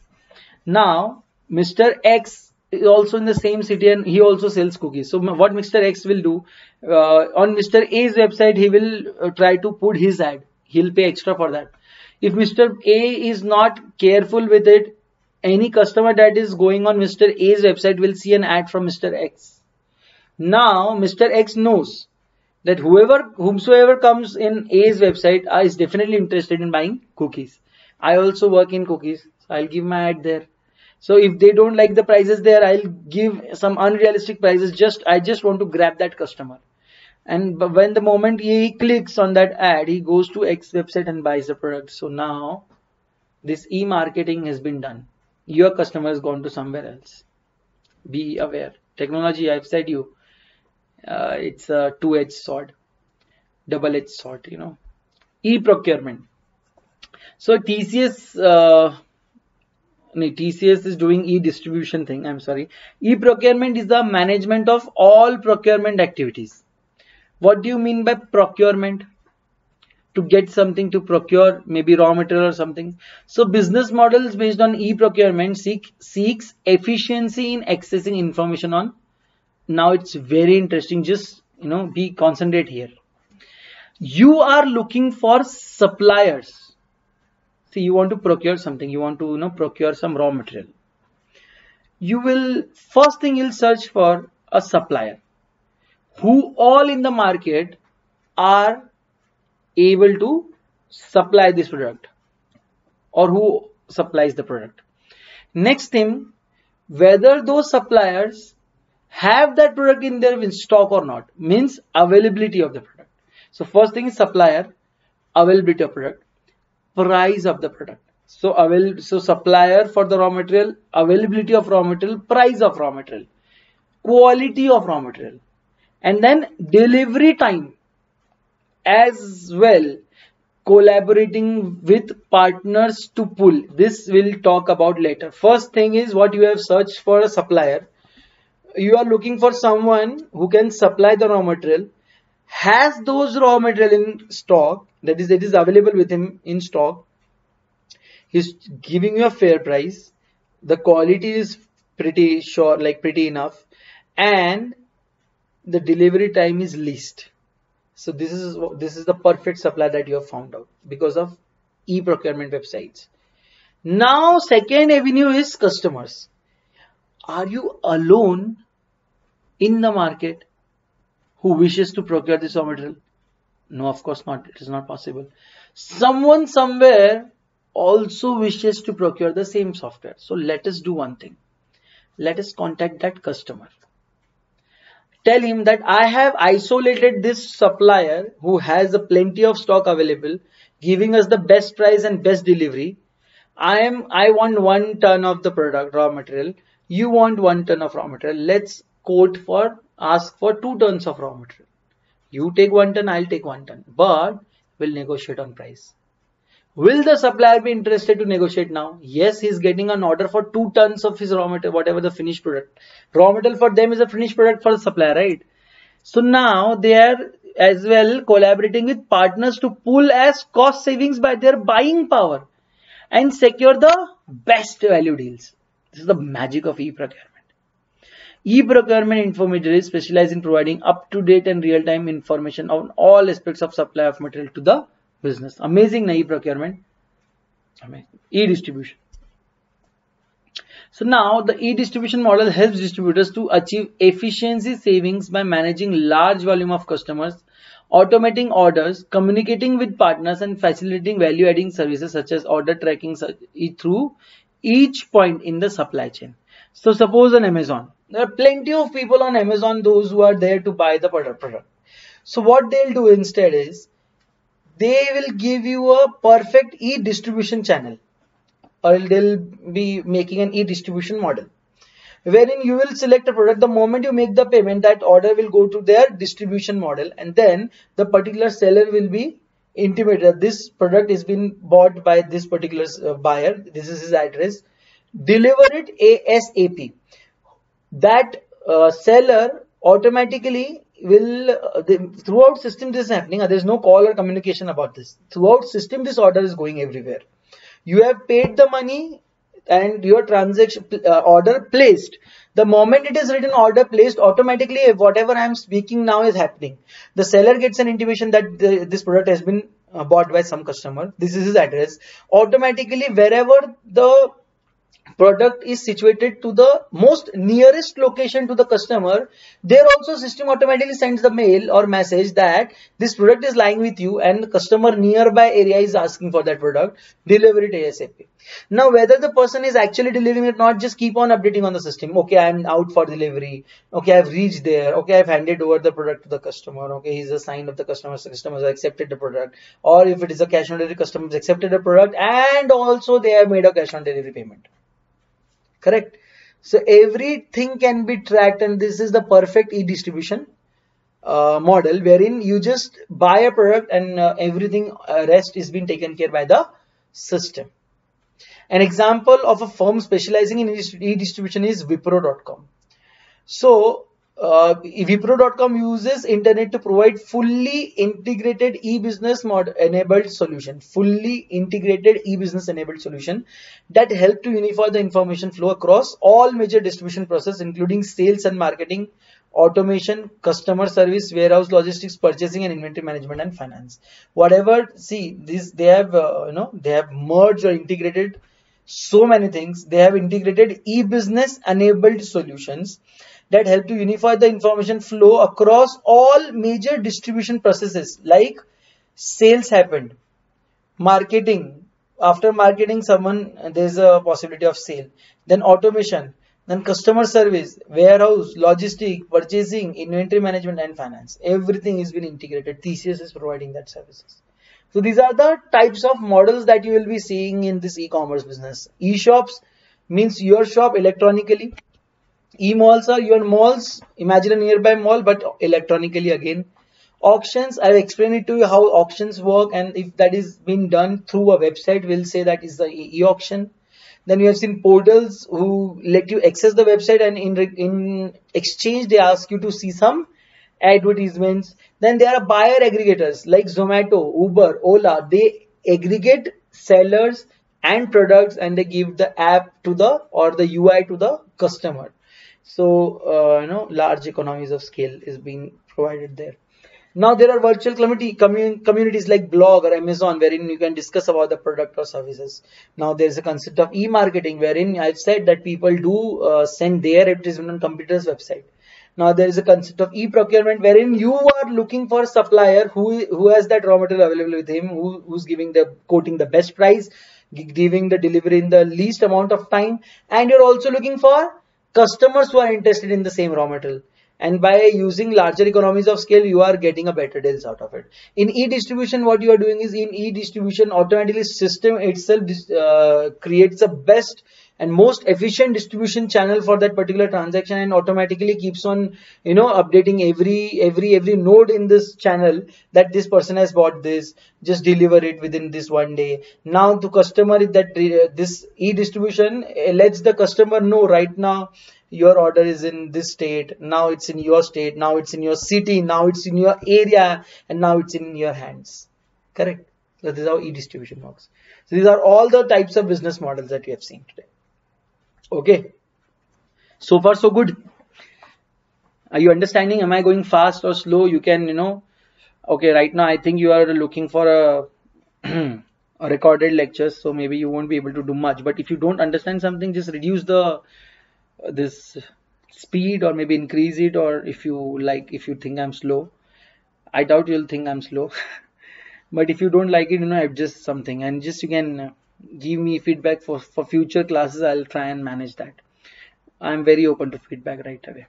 Now Mr. X is also in the same city and he also sells cookies. So what Mr. X will do, on Mr. A's website he will try to put his ad. He'll pay extra for that. If Mr. A is not careful with it, any customer that is going on Mr. A's website will see an ad from Mr. X. Now Mr. X knows that whomsoever comes in A's website is definitely interested in buying cookies. I also work in cookies. I'll give my ad there. So if they don't like the prices there, I'll give some unrealistic prices. I just want to grab that customer. And when the moment he clicks on that ad, he goes to X website and buys the product. So now this e-marketing has been done. Your customer has gone to somewhere else. Be aware. Technology, I've said you, it's a two-edged sword, double-edged sword, you know. E-procurement. So TCS is doing e-distribution thing, I'm sorry. E-procurement is the management of all procurement activities. What do you mean by procurement? To get something, to procure, maybe raw material or something. So business models based on e-procurement seeks efficiency in accessing information on. Now it's very interesting, just, you know, be concentrate here. You are looking for suppliers. See, you want to procure something, you want to, you know, procure some raw material. You will, first thing you'll search for a supplier who all in the market are able to supply this product or who supplies the product. Next thing, whether those suppliers have that product in their stock or not, means availability of the product. So first thing is supplier, availability of product. Price of the product. So supplier for the raw material, availability of raw material, price of raw material, quality of raw material, and then delivery time as well, collaborating with partners to pull. This we'll talk about later. First thing is what you have searched for a supplier. You are looking for someone who can supply the raw material, has those raw material in stock, that is available with him in stock. He's giving you a fair price. The quality is pretty sure, like pretty enough, and the delivery time is least. So this is the perfect supply that you have found out because of e-procurement websites. Now second avenue is customers. Are you alone in the market who wishes to procure this raw material? No, of course not. It is not possible. Someone somewhere also wishes to procure the same software. So let us do one thing. Let us contact that customer. Tell him that I have isolated this supplier who has plenty of stock available, giving us the best price and best delivery. I want 1 ton of the product raw material. You want 1 ton of raw material. Let's quote for ask for 2 tons of raw material. You take 1 ton, I'll take 1 ton, but we'll negotiate on price. Will the supplier be interested to negotiate now? Yes, he's getting an order for 2 tons of his raw material, whatever the finished product. Raw material for them is a finished product for the supplier, right? So now they are as well collaborating with partners to pull as cost savings by their buying power and secure the best value deals. This is the magic of e-procurement. E-procurement intermediaries specialize in providing up-to-date and real-time information on all aspects of supply of material to the business. Amazing, na? E-procurement, e-distribution. So now the e-distribution model helps distributors to achieve efficiency savings by managing large volume of customers, automating orders, communicating with partners, and facilitating value-adding services such as order tracking through each point in the supply chain. So suppose on Amazon, there are plenty of people on Amazon, those who are there to buy the product. So what they'll do instead is, they will give you a perfect e-distribution channel, or they'll be making an e-distribution model, wherein you will select a product. The moment you make the payment, that order will go to their distribution model, and then the particular seller will be intimated that this product has been bought by this particular buyer. This is his address. Deliver it ASAP. That seller automatically will throughout system this is happening. There's no call or communication about this. Throughout system, this order is going everywhere. You have paid the money and your transaction order placed. The moment it is written order placed, automatically whatever I am speaking now is happening. The seller gets an intimation that this product has been bought by some customer. This is his address. Automatically, wherever the product is situated to the most nearest location to the customer, there also system automatically sends the mail or message that this product is lying with you and the customer nearby area is asking for that product, deliver it ASAP. Now, whether the person is actually delivering it or not, just keep on updating on the system. Okay, I'm out for delivery. Okay, I've reached there. Okay, I've handed over the product to the customer. Okay, he's a sign of the customer. So customers have accepted the product. Or if it is a cash on delivery, customers accepted the product and also they have made a cash on delivery payment. Correct. So everything can be tracked, and this is the perfect e-distribution model, wherein you just buy a product and everything rest is being taken care by the system. An example of a firm specializing in e-distribution is Wipro.com. So Wipro.com uses internet to provide fully integrated e-business enabled solution, that help to unify the information flow across all major distribution process, including sales and marketing, automation, customer service, warehouse, logistics, purchasing and inventory management and finance. Whatever, see this, they have, they have merged or integrated so many things. They have integrated e-business enabled solutions that help to unify the information flow across all major distribution processes, like sales happened, marketing, after marketing someone, there's a possibility of sale, then automation, then customer service, warehouse, logistics, purchasing, inventory management and finance. Everything is been integrated. TCS is providing that services. So these are the types of models that you will be seeing in this e-commerce business. E-shops means your shop electronically. E-malls are your malls, imagine a nearby mall, but electronically again. Auctions, I've explained it to you how auctions work, and if that is being done through a website, we'll say that is the e-auction. Then you have seen portals who let you access the website, and in exchange, they ask you to see some advertisements. Then there are buyer aggregators like Zomato, Uber, Ola. They aggregate sellers and products, and they give the app to the, or the UI to the customer. So, large economies of scale is being provided there. Now, there are virtual communities like blog or Amazon, wherein you can discuss about the product or services. Now, there's a concept of e-marketing, wherein I've said that people do send their advertisement on computers website. Now, there is a concept of e-procurement, wherein you are looking for a supplier who has that raw material available with him, who's giving the, quoting the best price, giving the delivery in the least amount of time. And you're also looking for customers who are interested in the same raw material, And by using larger economies of scale, you are getting a better deals out of it. In e-distribution, what you are doing is in e-distribution, automatically system itself creates the best and most efficient distribution channel for that particular transaction, and automatically keeps on, you know, updating every node in this channel that this person has bought this, just deliver it within this 1 day. Now to customer, that this e-distribution lets the customer know right now your order is in this state, now it's in your state, now it's in your city, now it's in your area, and now it's in your hands. Correct? So this is how e-distribution works. So these are all the types of business models that we have seen today. Okay, so far so good. Are you understanding? Am I going fast or slow? You can, you know, okay, right now I think you are looking for a, a recorded lecture, so maybe you won't be able to do much. But if you don't understand something, just reduce the this speed, or maybe increase it. Or if you like, if you think I'm slow, I doubt you'll think I'm slow. But if you don't like it, you know, adjust something, and just you can give me feedback for future classes. I'll try and manage that. I'm very open to feedback right away.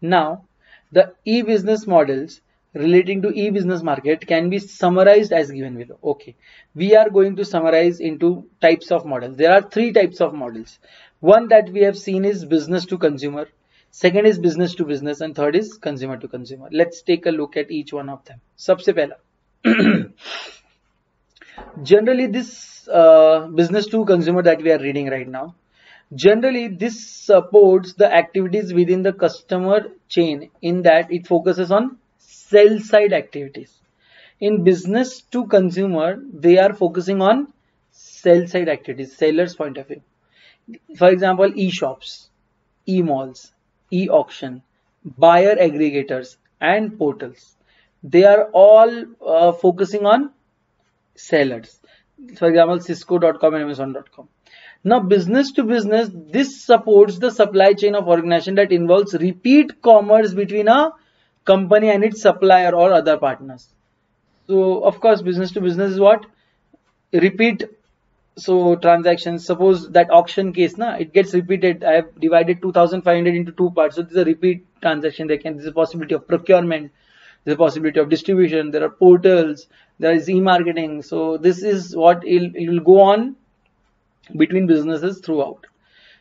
Now, the e-business models relating to e-business market can be summarized as given below. Okay, we are going to summarize into types of models. There are three types of models. One that we have seen is business to consumer. Second is business to business, and third is consumer to consumer. Let's take a look at each one of them. Sabse pehla. Generally, this business to consumer that we are reading right now, generally this supports the activities within the customer chain, in that it focuses on sell side activities. In business to consumer, they are focusing on sell side activities, seller's point of view. For example, e-shops, e-malls, e-auction, buyer aggregators and portals. They are all focusing on sellers. For example, Cisco.com and Amazon.com. Now, business to business, this supports the supply chain of organization that involves repeat commerce between a company and its supplier or other partners. So, of course, business to business is what? Repeat. So, transactions, suppose that auction case, na, it gets repeated. I have divided 2,500 into two parts. So, this is a repeat transaction. This is a possibility of procurement. There's a possibility of distribution, there are portals, there is e-marketing. So this is what it will go on between businesses throughout.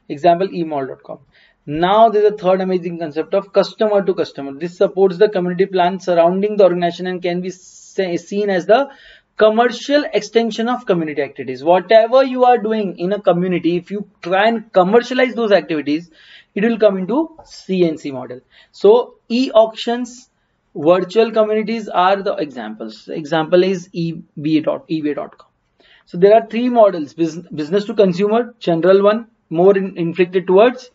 Example, emall.com. Now there's a third amazing concept of customer to customer. This supports the community plan surrounding the organization and can be seen as the commercial extension of community activities. Whatever you are doing in a community, if you try and commercialize those activities, it will come into CNC model. So e-auctions, virtual communities are the examples. Example is ebay.com. So there are three models: business to consumer, general one, more inflicted towards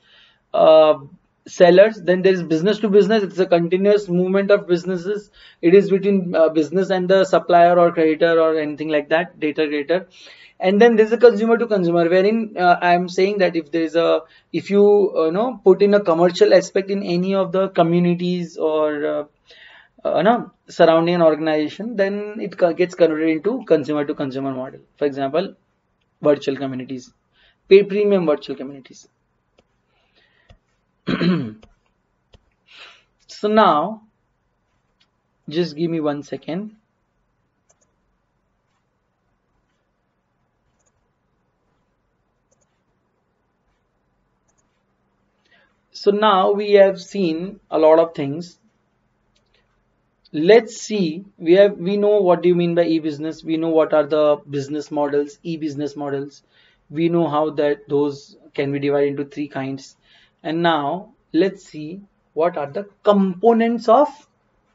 sellers. Then there is business to business. It's a continuous movement of businesses. It is between business and the supplier or creditor or anything like that, data creditor. And then there's a consumer to consumer, wherein I am saying that if there is a, if you know, put in a commercial aspect in any of the communities or surrounding an organization, then it gets converted into consumer to consumer model. For example, virtual communities, pay premium virtual communities. So now, just give me 1 second. So now we have seen a lot of things. Let's see, we know what do you mean by e-business. We know what are the business models, e-business models. We know how that those can be divided into three kinds. And now let's see what are the components of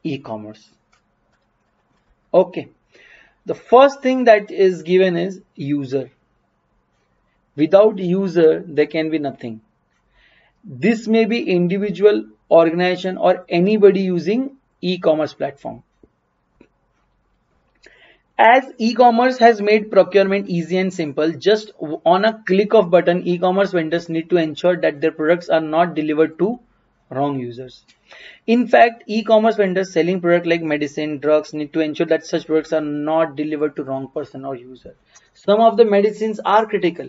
e-commerce. Okay, the first thing that is given is user. Without user, there can be nothing. This may be individual, organization, or anybody using e-commerce platform. As e-commerce has made procurement easy and simple, just on a click of button, e-commerce vendors need to ensure that their products are not delivered to wrong users. In fact, e-commerce vendors selling products like medicine, drugs need to ensure that such products are not delivered to wrong person or user. Some of the medicines are critical.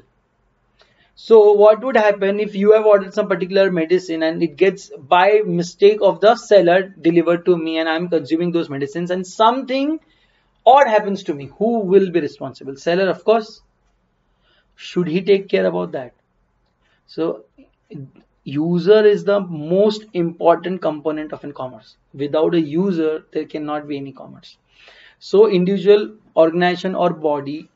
So what would happen if you have ordered some particular medicine and it gets by mistake of the seller delivered to me and I'm consuming those medicines and something odd happens to me? Who will be responsible? Seller, of course. Should he take care about that? So user is the most important component of e-commerce. Without a user, there cannot be any commerce. So individual, organization or body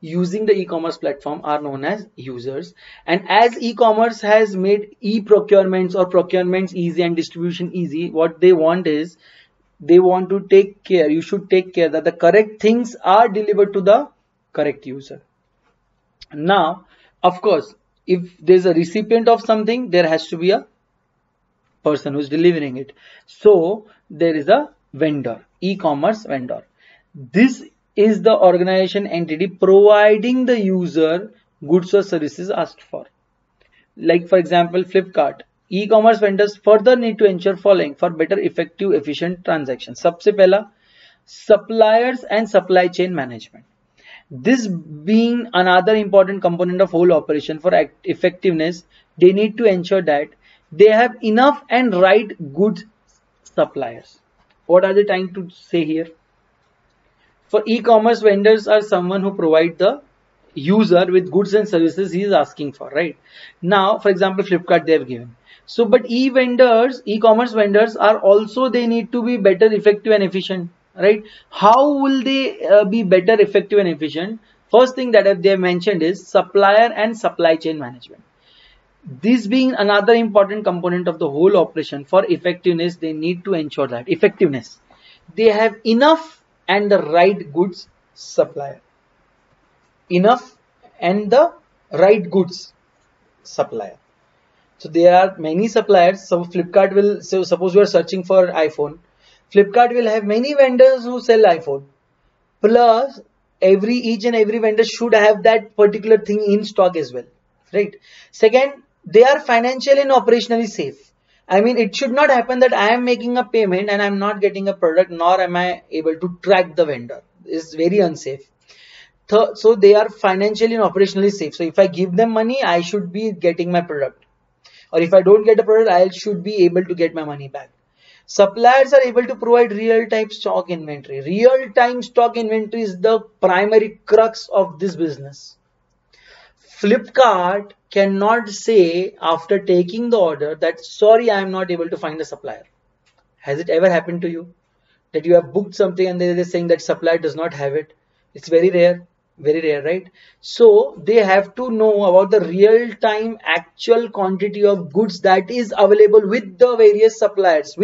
using the e-commerce platform are known as users. And as e-commerce has made e-procurements or procurements easy and distribution easy, what they want is they want to take care. You should take care that the correct things are delivered to the correct user. Now, of course, if there's a recipient of something, there has to be a person who's delivering it. So there is a vendor, e-commerce vendor. This is the organization entity providing the user goods or services asked for. Like for example, Flipkart. E-commerce vendors further need to ensure following for better, effective, efficient transactions. Sabse pehla, suppliers and supply chain management. This being another important component of whole operation for effectiveness, they need to ensure that they have enough and right good suppliers. What are they trying to say here? For e-commerce, vendors are someone who provide the user with goods and services he is asking for, right? Now, for example, Flipkart they have given. So, but e-commerce vendors are also, they need to be better, effective and efficient, right? How will they be better, effective and efficient? First thing that they have mentioned is supplier and supply chain management. This being another important component of the whole operation for effectiveness, they need to ensure that effectiveness. They have enough and the right goods supplier. Enough and the right goods supplier. So there are many suppliers. So Flipkart will, so suppose you are searching for iPhone. Flipkart will have many vendors who sell iPhone. Plus each and every vendor should have that particular thing in stock as well, right? Second, they are financially and operationally safe. I mean, it should not happen that I am making a payment and I'm not getting a product, nor am I able to track the vendor. It's very unsafe. So they are financially and operationally safe. So if I give them money, I should be getting my product. Or if I don't get a product, I should be able to get my money back. Suppliers are able to provide real-time stock inventory. Real-time stock inventory is the primary crux of this business. Flipkart cannot say after taking the order that, sorry, I am not able to find a supplier. Has it ever happened to you that you have booked something and they are saying that supplier does not have it? It's very rare, right? So they have to know about the real-time actual quantity of goods that is available with the various suppliers,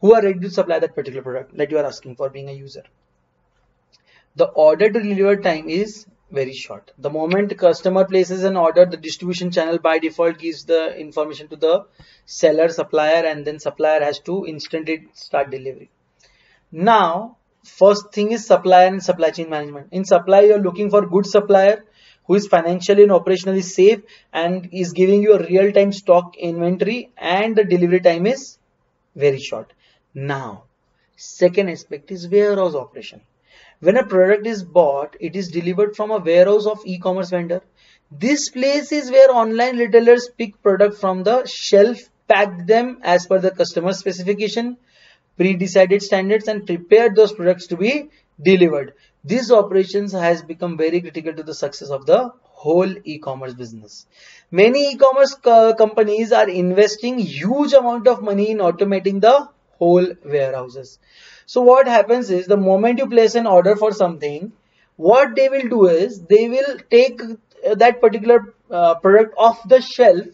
who are ready to supply that particular product that you are asking for being a user. The order to deliver time is very short. The moment the customer places an order, the distribution channel by default gives the information to the seller, supplier, and then supplier has to instantly start delivery. Now, first thing is supplier and supply chain management. In supply, you're looking for good supplier who is financially and operationally safe and is giving you a real-time stock inventory and the delivery time is very short. Now, second aspect is warehouse operation. When a product is bought, it is delivered from a warehouse of e-commerce vendor. This place is where online retailers pick product from the shelf, pack them as per the customer specification, pre-decided standards and prepare those products to be delivered. These operations has become very critical to the success of the whole e-commerce business. Many e-commerce companies are investing huge amount of money in automating the whole warehouses. So what happens is the moment you place an order for something, what they will do is they will take that particular product off the shelf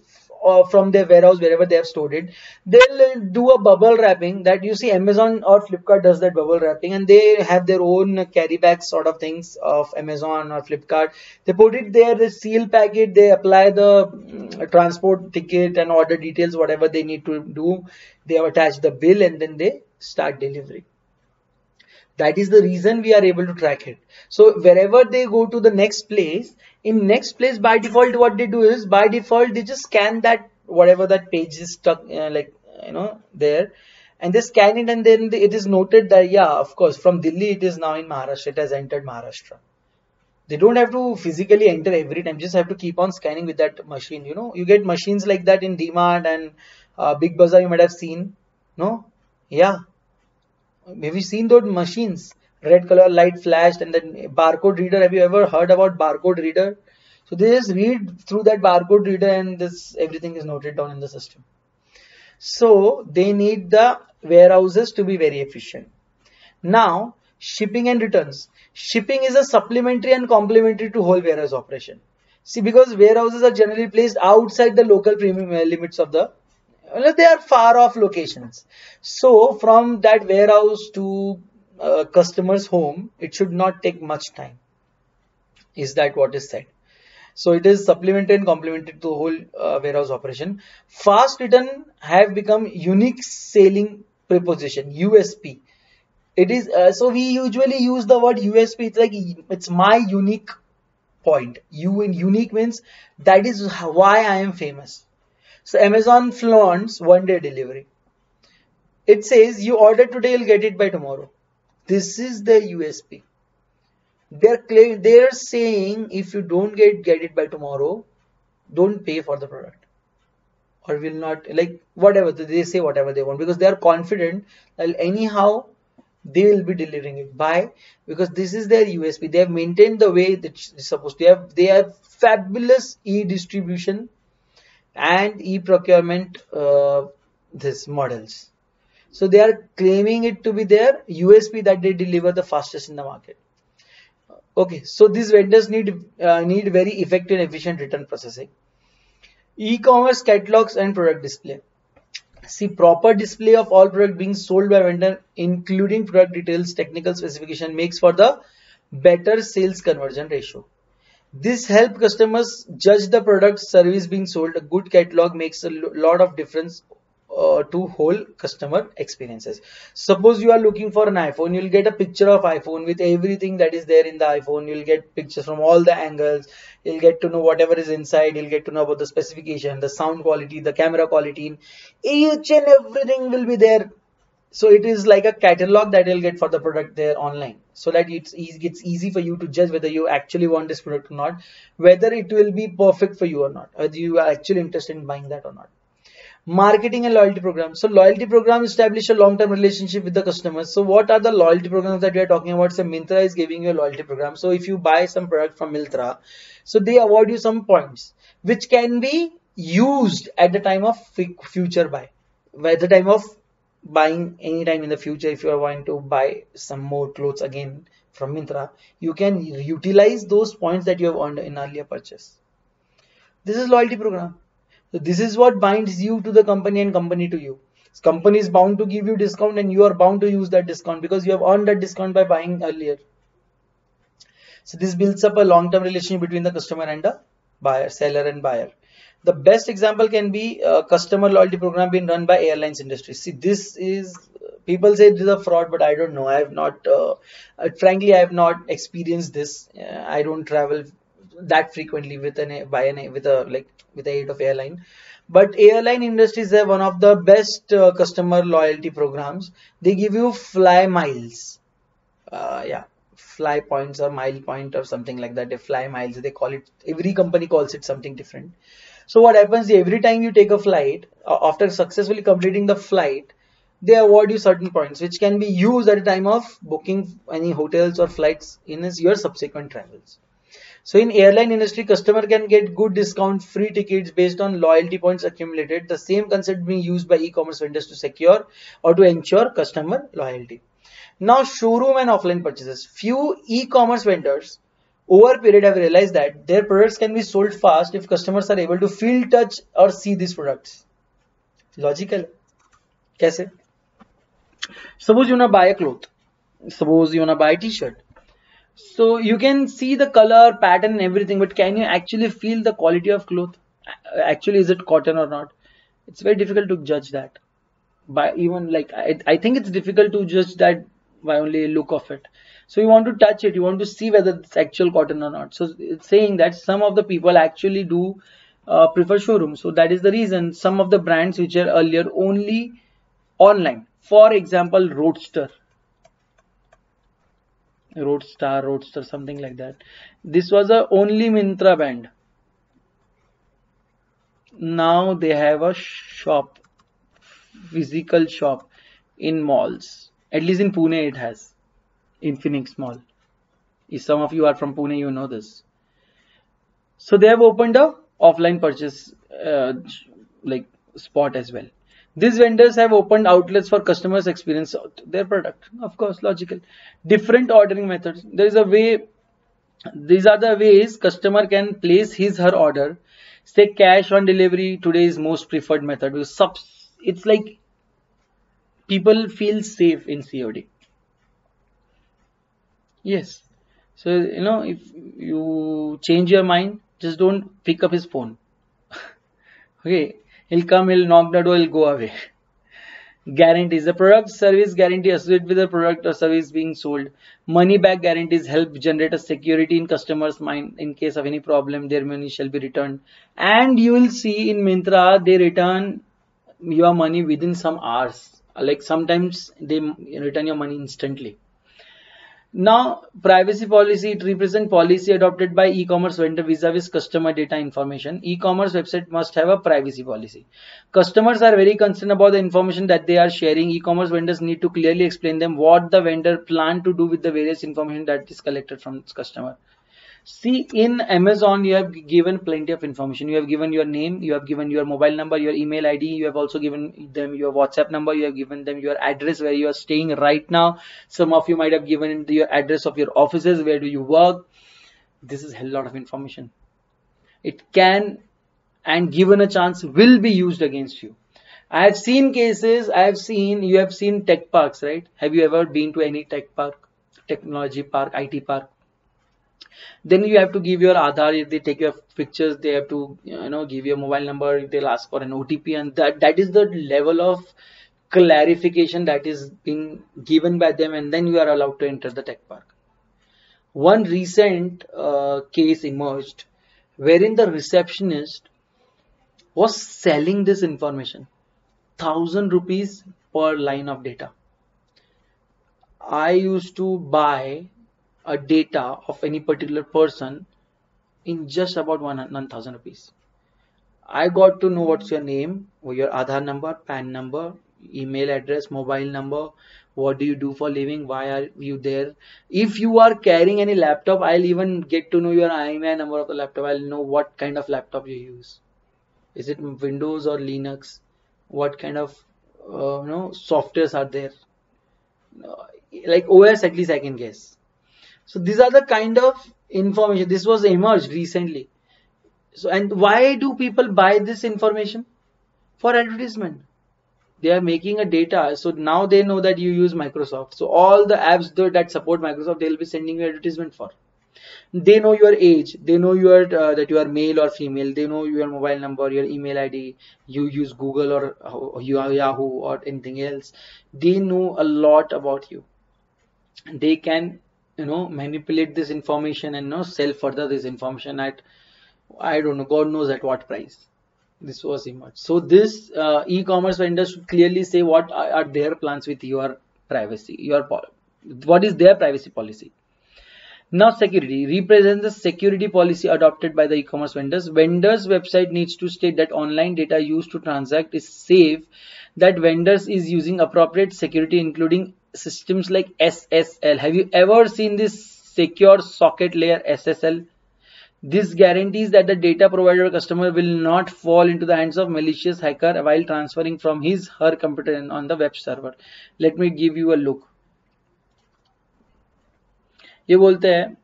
or from their warehouse, wherever they have stored it. They'll do a bubble wrapping that you see Amazon or Flipkart does that bubble wrapping, and they have their own carry bag sort of things of Amazon or Flipkart. They put it there, they seal pack it, they apply the transport ticket and order details, whatever they need to do. They have attached the bill and then they start delivery. That is the reason we are able to track it. So wherever they go to the next place, in next place by default, what they do is by default, they just scan that whatever that page is stuck there and they scan it and then it is noted that, yeah, of course, from Delhi, it is now in Maharashtra. It has entered Maharashtra. They don't have to physically enter every time, just have to keep on scanning with that machine. You know, you get machines like that in DMart and Big Bazaar, you might have seen. No? Yeah. Have you seen those machines? Red color light flashed and then barcode reader. Have you ever heard about barcode reader? So they just read through that barcode reader and this everything is noted down in the system. So they need the warehouses to be very efficient. Now, shipping and returns. Shipping is a supplementary and complementary to whole warehouse operation. See, because warehouses are generally placed outside the local premium limits of the, well, they are far off locations. So from that warehouse to customer's home, it should not take much time. Is that what is said? So it is supplementary and complementary to the whole warehouse operation. Fast return have become unique selling preposition, USP. It is so we usually use the word USP. It's like it's my unique point. You in unique means that is why I am famous. So Amazon flaunts one-day delivery. It says you order today, you'll get it by tomorrow. This is the USP. They're saying if you don't get it by tomorrow, don't pay for the product. Or will not, like whatever, they say whatever they want because they are confident that anyhow they will be delivering it by, because this is their USP. They have maintained the way that it's supposed to have. They have fabulous e-distribution and e-procurement this models. So they are claiming it to be their USP that they deliver the fastest in the market. Okay, so these vendors need very effective and efficient return processing. E-commerce catalogs and product display. See, proper display of all product being sold by vendor, including product details, technical specification, makes for the better sales conversion ratio. This helps customers judge the product service being sold. A good catalog makes a lot of difference to whole customer experiences. Suppose you are looking for an iPhone, you'll get a picture of iPhone with everything that is there in the iPhone. You'll get pictures from all the angles. You'll get to know whatever is inside. You'll get to know about the specification, the sound quality, the camera quality. Each and everything will be there. So it is like a catalog that you'll get for the product there online, so that it's easy for you to judge whether you actually want this product or not, whether it will be perfect for you or not, whether you are actually interested in buying that or not. Marketing and loyalty programs. So loyalty programs establish a long-term relationship with the customers. So what are the loyalty programs that we are talking about? So Myntra is giving you a loyalty program. So if you buy some product from Myntra, so they award you some points, which can be used at the time of future buy, at the time of buying anytime in the future. If you are wanting to buy some more clothes again from Myntra, you can utilize those points that you have earned in earlier purchase. This is loyalty program. So this is what binds you to the company and company to you. This company is bound to give you discount and you are bound to use that discount because you have earned that discount by buying earlier. So this builds up a long-term relationship between the customer and the buyer, seller and buyer. The best example can be a customer loyalty program being run by airlines industry. See, this is, people say this is a fraud, but I don't know. I have not, frankly, I have not experienced this. I don't travel that frequently with the aid of airline, but airline industries are one of the best customer loyalty programs. They give you fly miles, fly points or mile point or something like that. They fly miles, they call it. Every company calls it something different. So what happens, every time you take a flight, after successfully completing the flight, they award you certain points which can be used at the time of booking any hotels or flights in your subsequent travels. So in airline industry, customer can get good discount, free tickets based on loyalty points accumulated. The same concept being used by e-commerce vendors to secure or to ensure customer loyalty. Now showroom and offline purchases. Few e-commerce vendors over period have realized that their products can be sold fast if customers are able to feel, touch or see these products. Logical. Kaise? Suppose you want to buy a cloth. Suppose you want to buy a t-shirt. So you can see the color, pattern and everything, but can you actually feel the quality of cloth? Actually, is it cotton or not? It's very difficult to judge that. By even like, I think it's difficult to judge that by only look of it. So you want to touch it, you want to see whether it's actual cotton or not. So it's saying that some of the people actually do prefer showrooms. So that is the reason some of the brands which are earlier only online. For example, Roadster. Roadstar, Roadster, something like that. This was a only Myntra brand. Now they have a shop, physical shop in malls. At least in Pune it has, in Phoenix Mall. If some of you are from Pune, you know this. So they have opened a offline purchase like spot as well. These vendors have opened outlets for customers experience their product. Of course, logical. Different ordering methods. There is a way. These are the ways customer can place his her order. Say cash on delivery today is most preferred method. It's like people feel safe in COD. Yes. So, you know, if you change your mind, just don't pick up his phone. Okay. He'll come, he'll knock the door, he'll go away. Guarantees. The product service guarantee associated with the product or service being sold. Money back guarantees help generate a security in customer's mind. In case of any problem, their money shall be returned. And you will see in Myntra, they return your money within some hours. Like sometimes they return your money instantly. Now, privacy policy, it represents policy adopted by e-commerce vendor vis-a-vis customer data information. E-commerce website must have a privacy policy. Customers are very concerned about the information that they are sharing. E-commerce vendors need to clearly explain them what the vendor planned to do with the various information that is collected from its customer. See, in Amazon, you have given plenty of information. You have given your name, you have given your mobile number, your email ID, you have also given them your WhatsApp number, you have given them your address where you are staying right now. Some of you might have given your address of your offices, where do you work. This is a lot of information. It can, and given a chance, will be used against you. I have seen cases, you have seen tech parks, right? Have you ever been to any tech park, technology park, IT park? Then you have to give your Aadhaar. If they take your pictures, they have to, you know, give your mobile number. They'll ask for an OTP, and that is the level of clarification that is being given by them, and then you are allowed to enter the tech park. One recent case emerged wherein the receptionist was selling this information, 1,000 rupees per line of data. I used to buy a data of any particular person in just about 1,000 rupees. I got to know what's your name, or your Aadhaar number, PAN number, email address, mobile number, what do you do for living, why are you there. If you are carrying any laptop, I'll even get to know your IMEI number of the laptop. I'll know what kind of laptop you use. Is it Windows or Linux? What kind of softwares are there? Like OS, at least I can guess. So these are the kind of information. This was emerged recently. So, and why do people buy this information? For advertisement. They are making a data. So now they know that you use Microsoft. So all the apps that support Microsoft, they will be sending you advertisement for. They know your age. They know your that you are male or female. They know your mobile number, your email ID. You use Google or Yahoo or anything else. They know a lot about you. They can, you know, manipulate this information and sell further this information at, I don't know, God knows at what price. This was emerged. So this e-commerce vendors should clearly say what are their plans with your privacy, what is their privacy policy. Now security represents the security policy adopted by the e-commerce vendors. Vendors' website needs to state that online data used to transact is safe, that vendors is using appropriate security including systems like SSL. Have you ever seen this secure socket layer SSL? This guarantees that the data provider or customer will not fall into the hands of malicious hacker while transferring from his her computer on the web server. Let me give you a look. Ye bolte hai,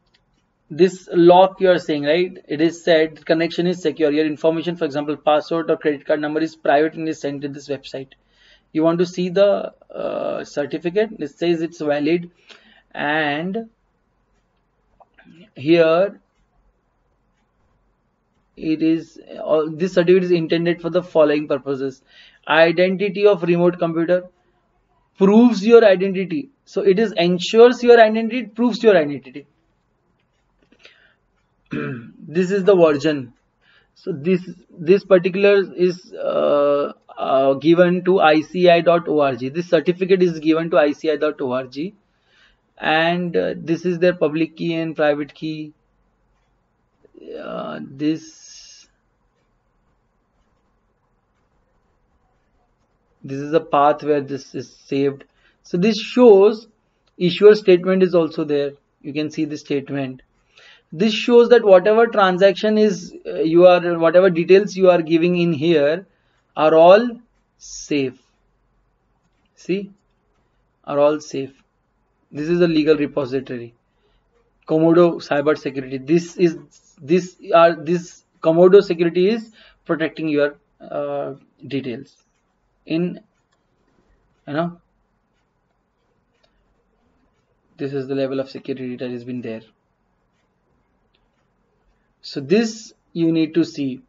this lock you are saying, right? It is said connection is secure. Your information, for example, password or credit card number is private and is sent to this website. You want to see the certificate. It says it's valid, and here it is. This certificate is intended for the following purposes: identity of remote computer, proves your identity. So it is ensures your identity, it proves your identity. This is the version. So this particular is given to ICAI.org. This certificate is given to ICAI.org. and this is their public key and private key. This is the path where this is saved. So this shows issuer statement is also there. You can see the statement. This shows that whatever transaction is whatever details you are giving in here are all safe. See, are all safe. This is a legal repository. Komodo cyber security. This Komodo security is protecting your details in, you know, this is the level of security that has been there. So this you need to see.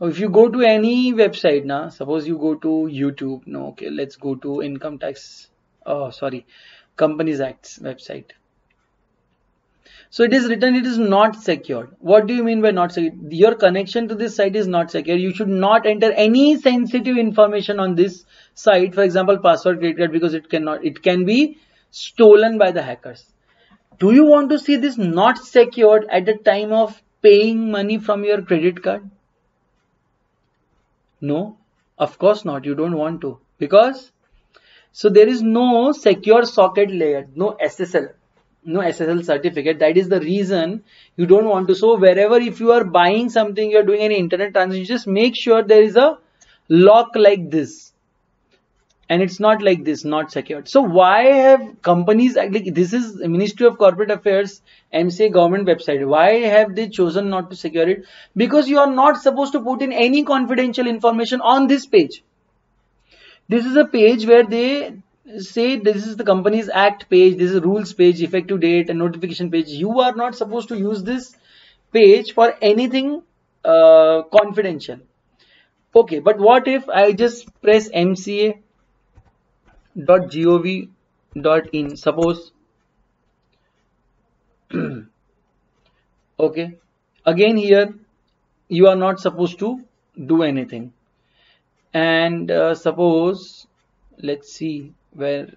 If you go to any website now, suppose you go to YouTube. No, okay, let's go to income tax. Oh, sorry, Companies Act's website. So it is written, it is not secured. What do you mean by not secured? Your connection to this site is not secure. You should not enter any sensitive information on this site. For example, password, credit card, because it can be stolen by the hackers. Do you want to see this not secured at the time of paying money from your credit card? No, of course not. You don't want to, because so there is no secure socket layer, no SSL. No SSL certificate. That is the reason you don't want to. So wherever, if you are buying something, you are doing any internet transaction, just make sure there is a lock like this, and it's not like this, not secured. So why have companies, like this is Ministry of Corporate Affairs, MCA government website. Why have they chosen not to secure it? Because you are not supposed to put in any confidential information on this page. This is a page where they say this is the Companies Act page, this is rules page, effective date and notification page. You are not supposed to use this page for anything confidential. Okay, but what if I just press mca.gov.in, suppose. Okay, again here you are not supposed to do anything. And suppose, let's see where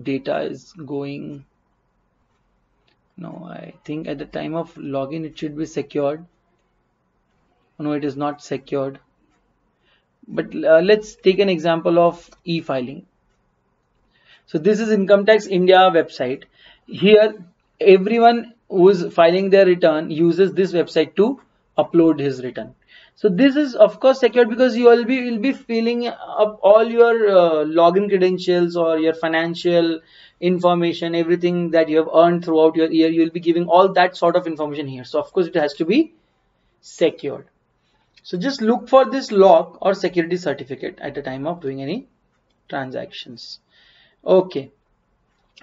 data is going. No, I think at the time of login it should be secured. No, it is not secured. But let's take an example of e-filing. So this is Income Tax India website. Here everyone who is filing their return uses this website to upload his return. So this is of course secured, because you will be filling up all your login credentials or your financial information, everything that you have earned throughout your year. You will be giving all that sort of information here. So of course it has to be secured. So just look for this lock or security certificate at the time of doing any transactions. Okay.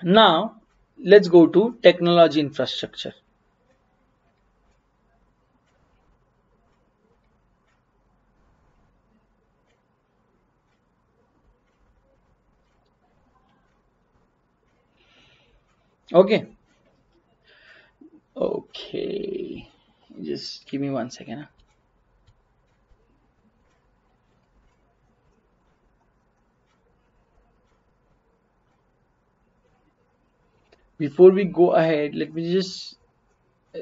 Now let's go to technology infrastructure. Okay, just give me 1 second. Before we go ahead, let me just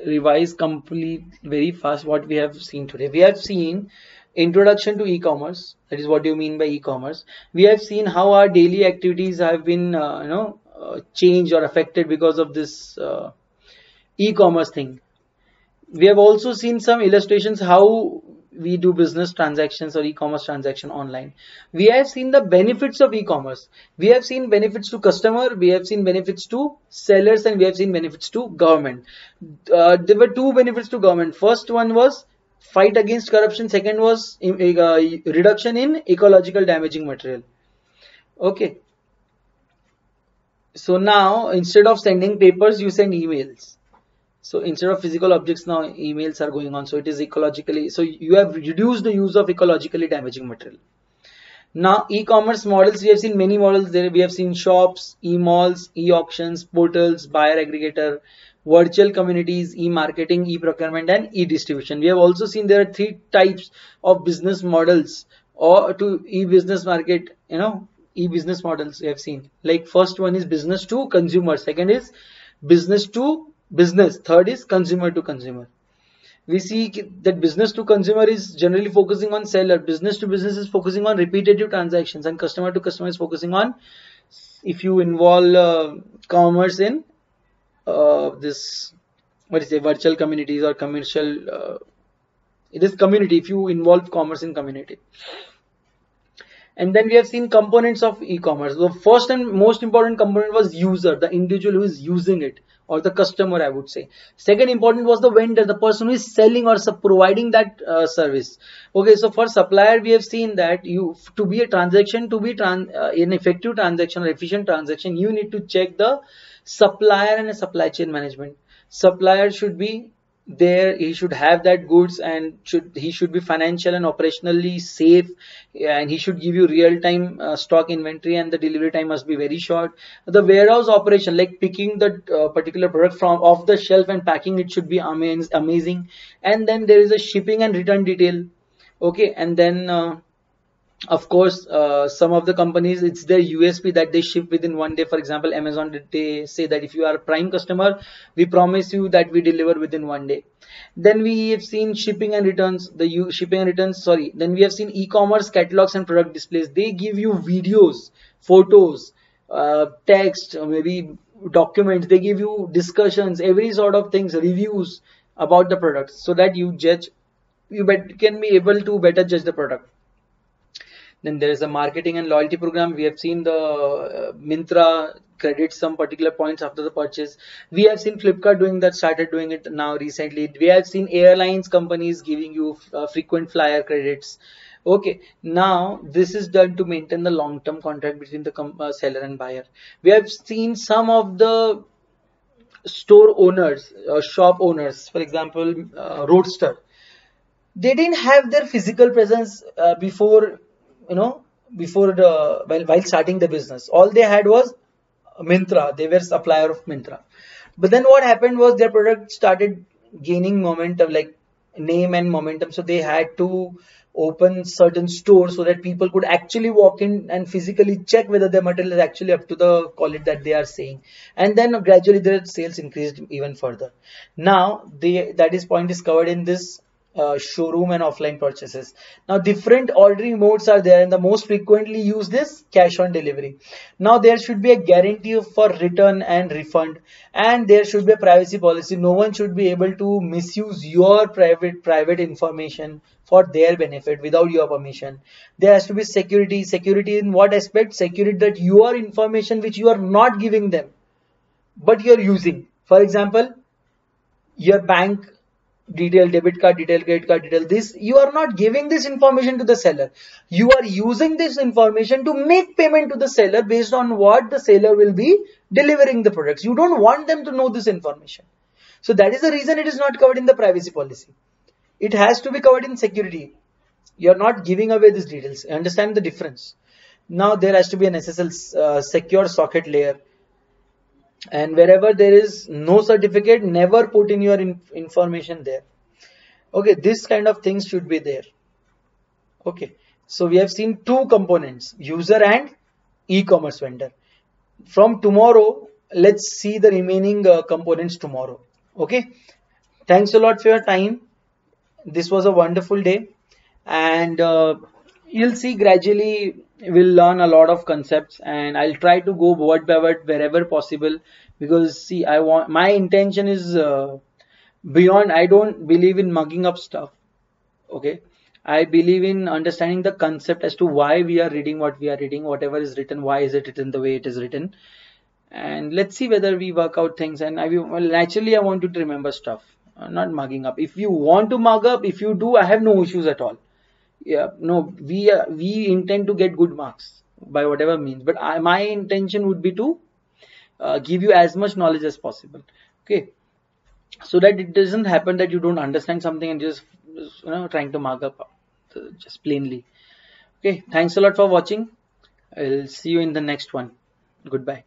revise very fast what we have seen today. We have seen introduction to e-commerce. That is what you mean by e-commerce. We have seen how our daily activities have been, changed or affected because of this e-commerce thing. We have also seen some illustrations how we do business transactions or e-commerce transaction online. We have seen the benefits of e-commerce. We have seen benefits to customer, we have seen benefits to sellers, and we have seen benefits to government. There were two benefits to government. First one was fight against corruption. Second was reduction in ecological damaging material. Okay. So now instead of sending papers, you send emails. So instead of physical objects, now emails are going on. So it is ecologically. So you have reduced the use of ecologically damaging material. Now e-commerce models, we have seen many models there. We have seen shops, e-malls, e-auctions, portals, buyer aggregator, virtual communities, e-marketing, e-procurement and e-distribution. We have also seen there are three types of business models or to e-business market, e-business models we have seen. Like first one is business to consumer, second is business to business, third is consumer to consumer. We see that business to consumer is generally focusing on seller, business to business is focusing on repetitive transactions, and customer to customer is focusing on, if you involve commerce in this, what is it, virtual communities or commercial, it is community, if you involve commerce in community. And then we have seen components of e-commerce. The first and most important component was user, the individual who is using it, or the customer, I would say. Second important was the vendor, the person who is selling or providing that service. Okay, so for supplier, we have seen that you, to be a transaction, to be an effective transaction or efficient transaction, you need to check the supplier and a supply chain management. Supplier should be there, he should have that goods, and he should be financial and operationally safe, and he should give you real-time stock inventory, and the delivery time must be very short. The warehouse operation, like picking the particular product from off the shelf and packing it, should be amazing. And then there is a shipping and return detail. Okay, and then of course, some of the companies, it's their USP that they ship within 1 day. For example, Amazon, they say that if you are a Prime customer, we promise you that we deliver within 1 day. Then we have seen shipping and returns, Then we have seen e-commerce catalogs and product displays. They give you videos, photos, text, maybe documents. They give you discussions, every sort of things, reviews about the products, so that you judge, can be able to better judge the product. Then there is a marketing and loyalty program. We have seen the Mintra credits some particular points after the purchase. We have seen Flipkart doing that, started doing it now recently. We have seen airlines companies giving you frequent flyer credits. Okay, now this is done to maintain the long-term contract between the seller and buyer. We have seen some of the store owners, shop owners, for example, Roadster. They didn't have their physical presence while starting the business. All they had was Mintra. They were supplier of Mintra. But then what happened was their product started gaining momentum, like name and momentum. So they had to open certain stores so that people could actually walk in and physically check whether their material is actually up to the quality that they are saying. And then gradually their sales increased even further. Now that point is covered in this showroom and offline purchases. Now different ordering modes are there, and the most frequently used is cash on delivery. Now there should be a guarantee for return and refund, and there should be a privacy policy. No one should be able to misuse your private information for their benefit without your permission. There has to be security. Security in what aspect? Security that your information which you are not giving them, but you are using. For example, your bank detail, debit card detail, credit card detail, this, you are not giving this information to the seller. You are using this information to make payment to the seller based on what the seller will be delivering the products. You don't want them to know this information. So that is the reason it is not covered in the privacy policy. It has to be covered in security. You are not giving away these details. Understand the difference. Now there has to be an SSL secure socket layer. And wherever there is no certificate, never put in your information there. Okay, this kind of things should be there. Okay, so we have seen two components, user and e-commerce vendor. From tomorrow, let's see the remaining components tomorrow. Okay, thanks a lot for your time. This was a wonderful day, and you'll see gradually we'll learn a lot of concepts, and I'll try to go word by word wherever possible, because see, my intention is beyond. I don't believe in mugging up stuff. Okay, I believe in understanding the concept as to why we are reading what we are reading, whatever is written, why is it written the way it is written, and let's see whether we work out things. And naturally I want you to remember stuff, not mugging up. If you want to mug up, if you do, I have no issues at all. Yeah, no, we intend to get good marks by whatever means, but my intention would be to give you as much knowledge as possible. Okay, so that it doesn't happen that you don't understand something and just trying to mark up just plainly. Okay, thanks a lot for watching. I'll see you in the next one. Goodbye.